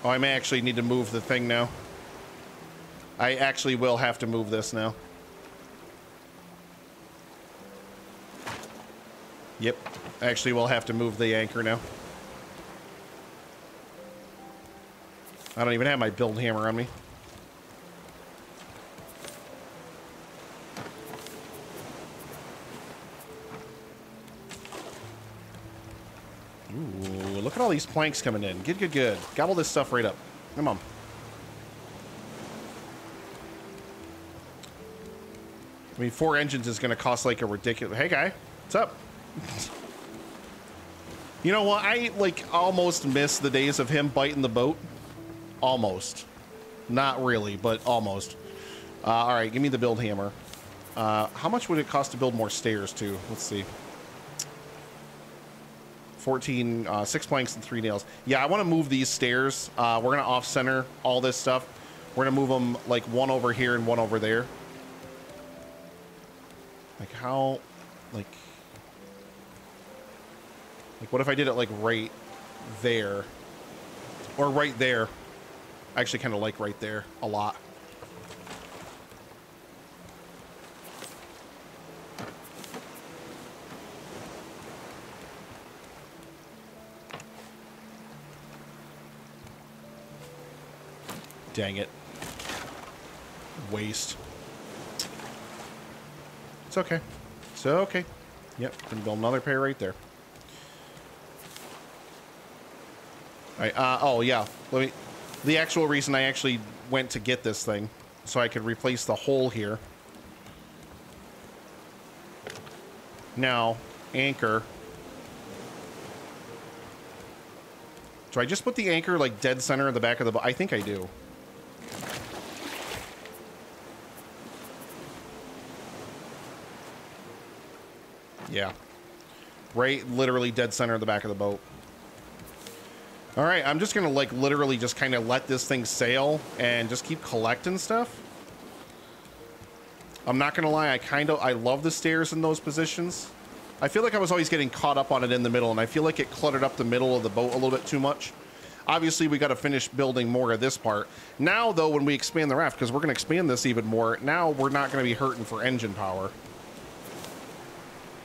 Oh, I may actually need to move the thing now. I actually will have to move this now. Yep. I actually will have to move the anchor now. I don't even have my build hammer on me. Look at all these planks coming in. Good, good, good. Gobble this stuff right up. Come on. I mean, four engines is going to cost like a ridiculous... Hey, guy. What's up? You know what? I, like, almost miss the days of him biting the boat. Almost. Not really, but almost. Uh, all right, give me the build hammer. Uh, how much would it cost to build more stairs, too? Let's see. fourteen, uh, six planks and three nails. Yeah, I want to move these stairs. Uh, we're going to off-center all this stuff. We're going to move them, like, one over here and one over there. Like, how, like... Like, what if I did it, like, right there? Or right there. I actually kind of like right there a lot. Dang it. Waste. It's okay. It's okay. Yep. Can build another pair right there. All right. Uh, oh, yeah. Let me, the actual reason I actually went to get this thing, so I could replace the hole here. Now, anchor. Do I just put the anchor, like, dead center in the back of the boat? I think I do. Yeah. Right, literally dead center of the back of the boat. All right, I'm just going to, like, literally just kind of let this thing sail and just keep collecting stuff. I'm not going to lie. I kind of, I love the stairs in those positions. I feel like I was always getting caught up on it in the middle, and I feel like it cluttered up the middle of the boat a little bit too much. Obviously, we got to finish building more of this part. Now, though, when we expand the raft, because we're going to expand this even more, now we're not going to be hurting for engine power.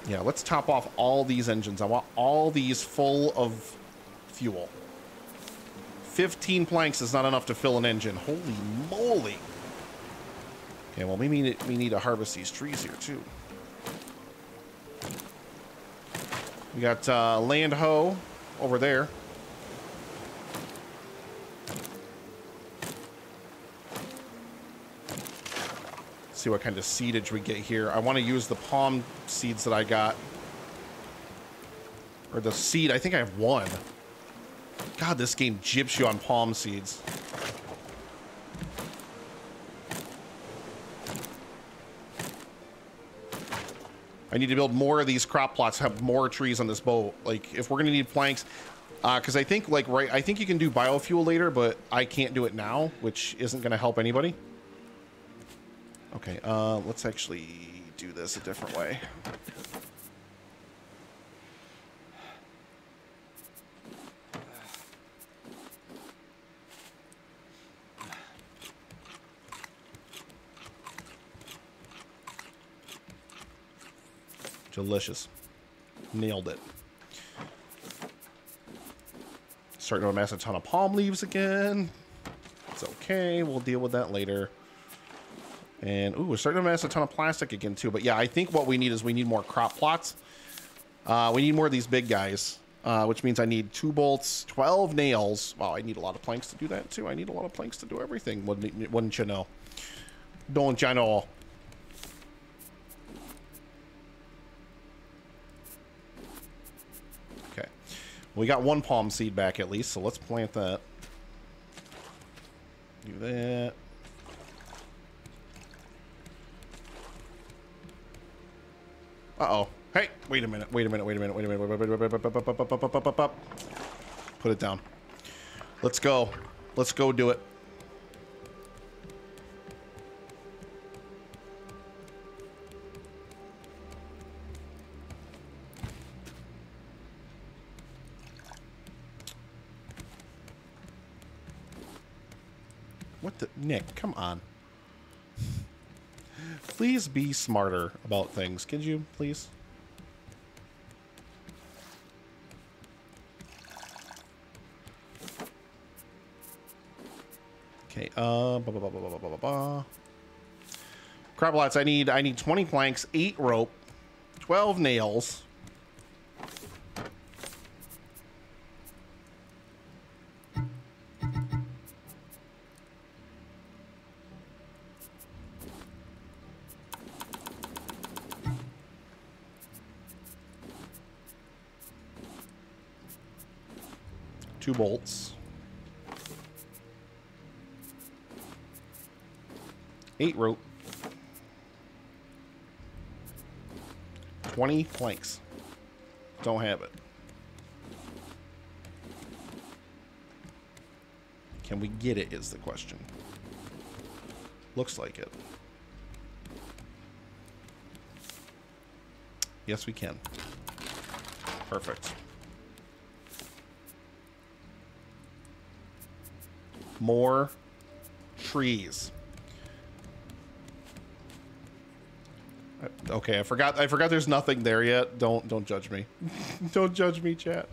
Yeah, let's top off all these engines. I want all these full of fuel. fifteen planks is not enough to fill an engine. Holy moly. Okay, well, we need, we need to harvest these trees here, too. We got uh, land hoe over there. Let's see what kind of seedage we get here. I want to use the palm seeds that I got. Or the seed. I think I have one. God, this game gyps you on palm seeds. I need to build more of these crop plots, have more trees on this boat. Like, if we're gonna need planks, uh, because I think, like, right, I think you can do biofuel later, but I can't do it now, which isn't gonna help anybody. Okay, uh, let's actually do this a different way. Delicious. Nailed it. Starting to amass a ton of palm leaves again. It's okay. We'll deal with that later. And, ooh, we're starting to amass a ton of plastic again, too. But, yeah, I think what we need is we need more crop plots. Uh, we need more of these big guys, uh, which means I need two bolts, twelve nails. Wow, I need a lot of planks to do that, too. I need a lot of planks to do everything, wouldn't, wouldn't you know? Don't you know? We got one palm seed back at least, so let's plant that. Do that. Uh-oh. Hey, wait a minute, wait a minute, wait a minute, wait a minute, wait a minute, wait a minute. Put it down. Let's go. Let's go do it. Nick, come on. Please be smarter about things. Could you, please? Okay, uh blah, blah, blah, blah, blah, blah, blah. Crop lots, I need I need twenty planks, eight rope, twelve nails. Two bolts, eight rope, twenty planks. Don't have it. Can we get it is the question. Looks like it. Yes, we can. Perfect. More trees. Okay, I forgot I forgot there's nothing there yet. Don't don't judge me. Don't judge me, chat.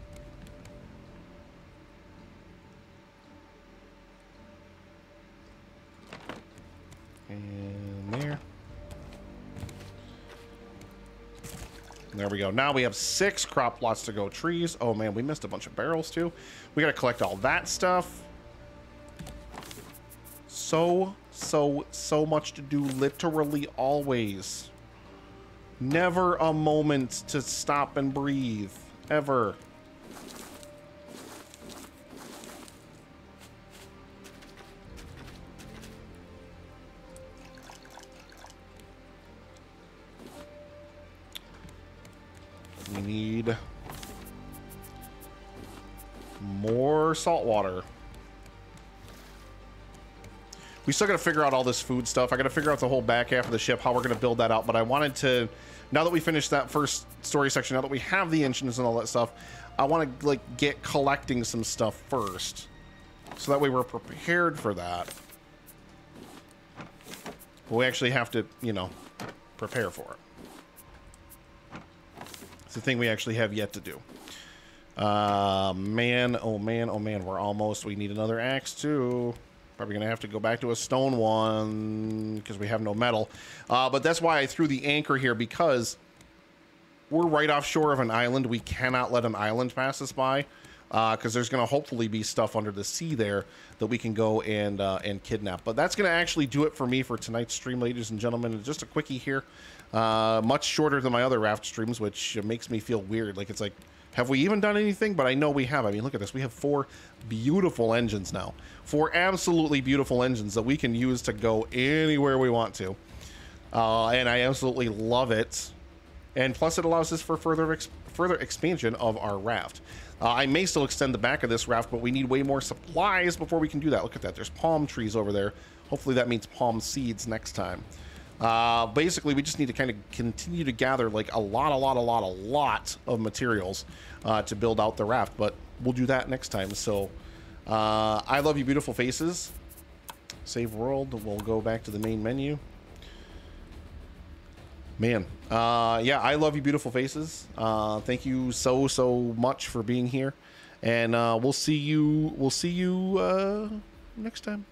And there. There we go. Now we have six crop plots to go trees. Oh man, we missed a bunch of barrels too. We gotta collect all that stuff. So, so, so much to do, literally always. Never a moment to stop and breathe, ever. We need more salt water. We still got to figure out all this food stuff. I got to figure out the whole back half of the ship, how we're going to build that out. But I wanted to, now that we finished that first story section, now that we have the engines and all that stuff, I want to like get collecting some stuff first. So that way we're prepared for that. But we actually have to, you know, prepare for it. It's the thing we actually have yet to do. Uh, man, oh man, oh man, we're almost. We need another axe too. Probably gonna have to go back to a stone one because we have no metal. Uh, but that's why I threw the anchor here, because we're right offshore of an island. We cannot let an island pass us by, because uh, there's gonna hopefully be stuff under the sea there that we can go and uh, and kidnap. But that's gonna actually do it for me for tonight's stream, ladies and gentlemen. And just a quickie here, uh, much shorter than my other Raft streams, which makes me feel weird. Like it's like, have we even done anything? But I know we have. I mean, look at this. We have four beautiful engines now. Four absolutely beautiful engines that we can use to go anywhere we want to. Uh, and I absolutely love it. And plus it allows us for further ex further expansion of our raft. Uh, I may still extend the back of this raft, but we need way more supplies before we can do that. Look at that. There's palm trees over there. Hopefully that means palm seeds next time. Uh, basically, we just need to kind of continue to gather like a lot, a lot, a lot, a lot of materials uh, to build out the raft, but we'll do that next time. So uh, I love you, beautiful faces. Save world. We'll go back to the main menu. Man, uh, yeah, I love you, beautiful faces. Uh, thank you so, so much for being here, and uh, we'll see you. We'll see you uh, next time.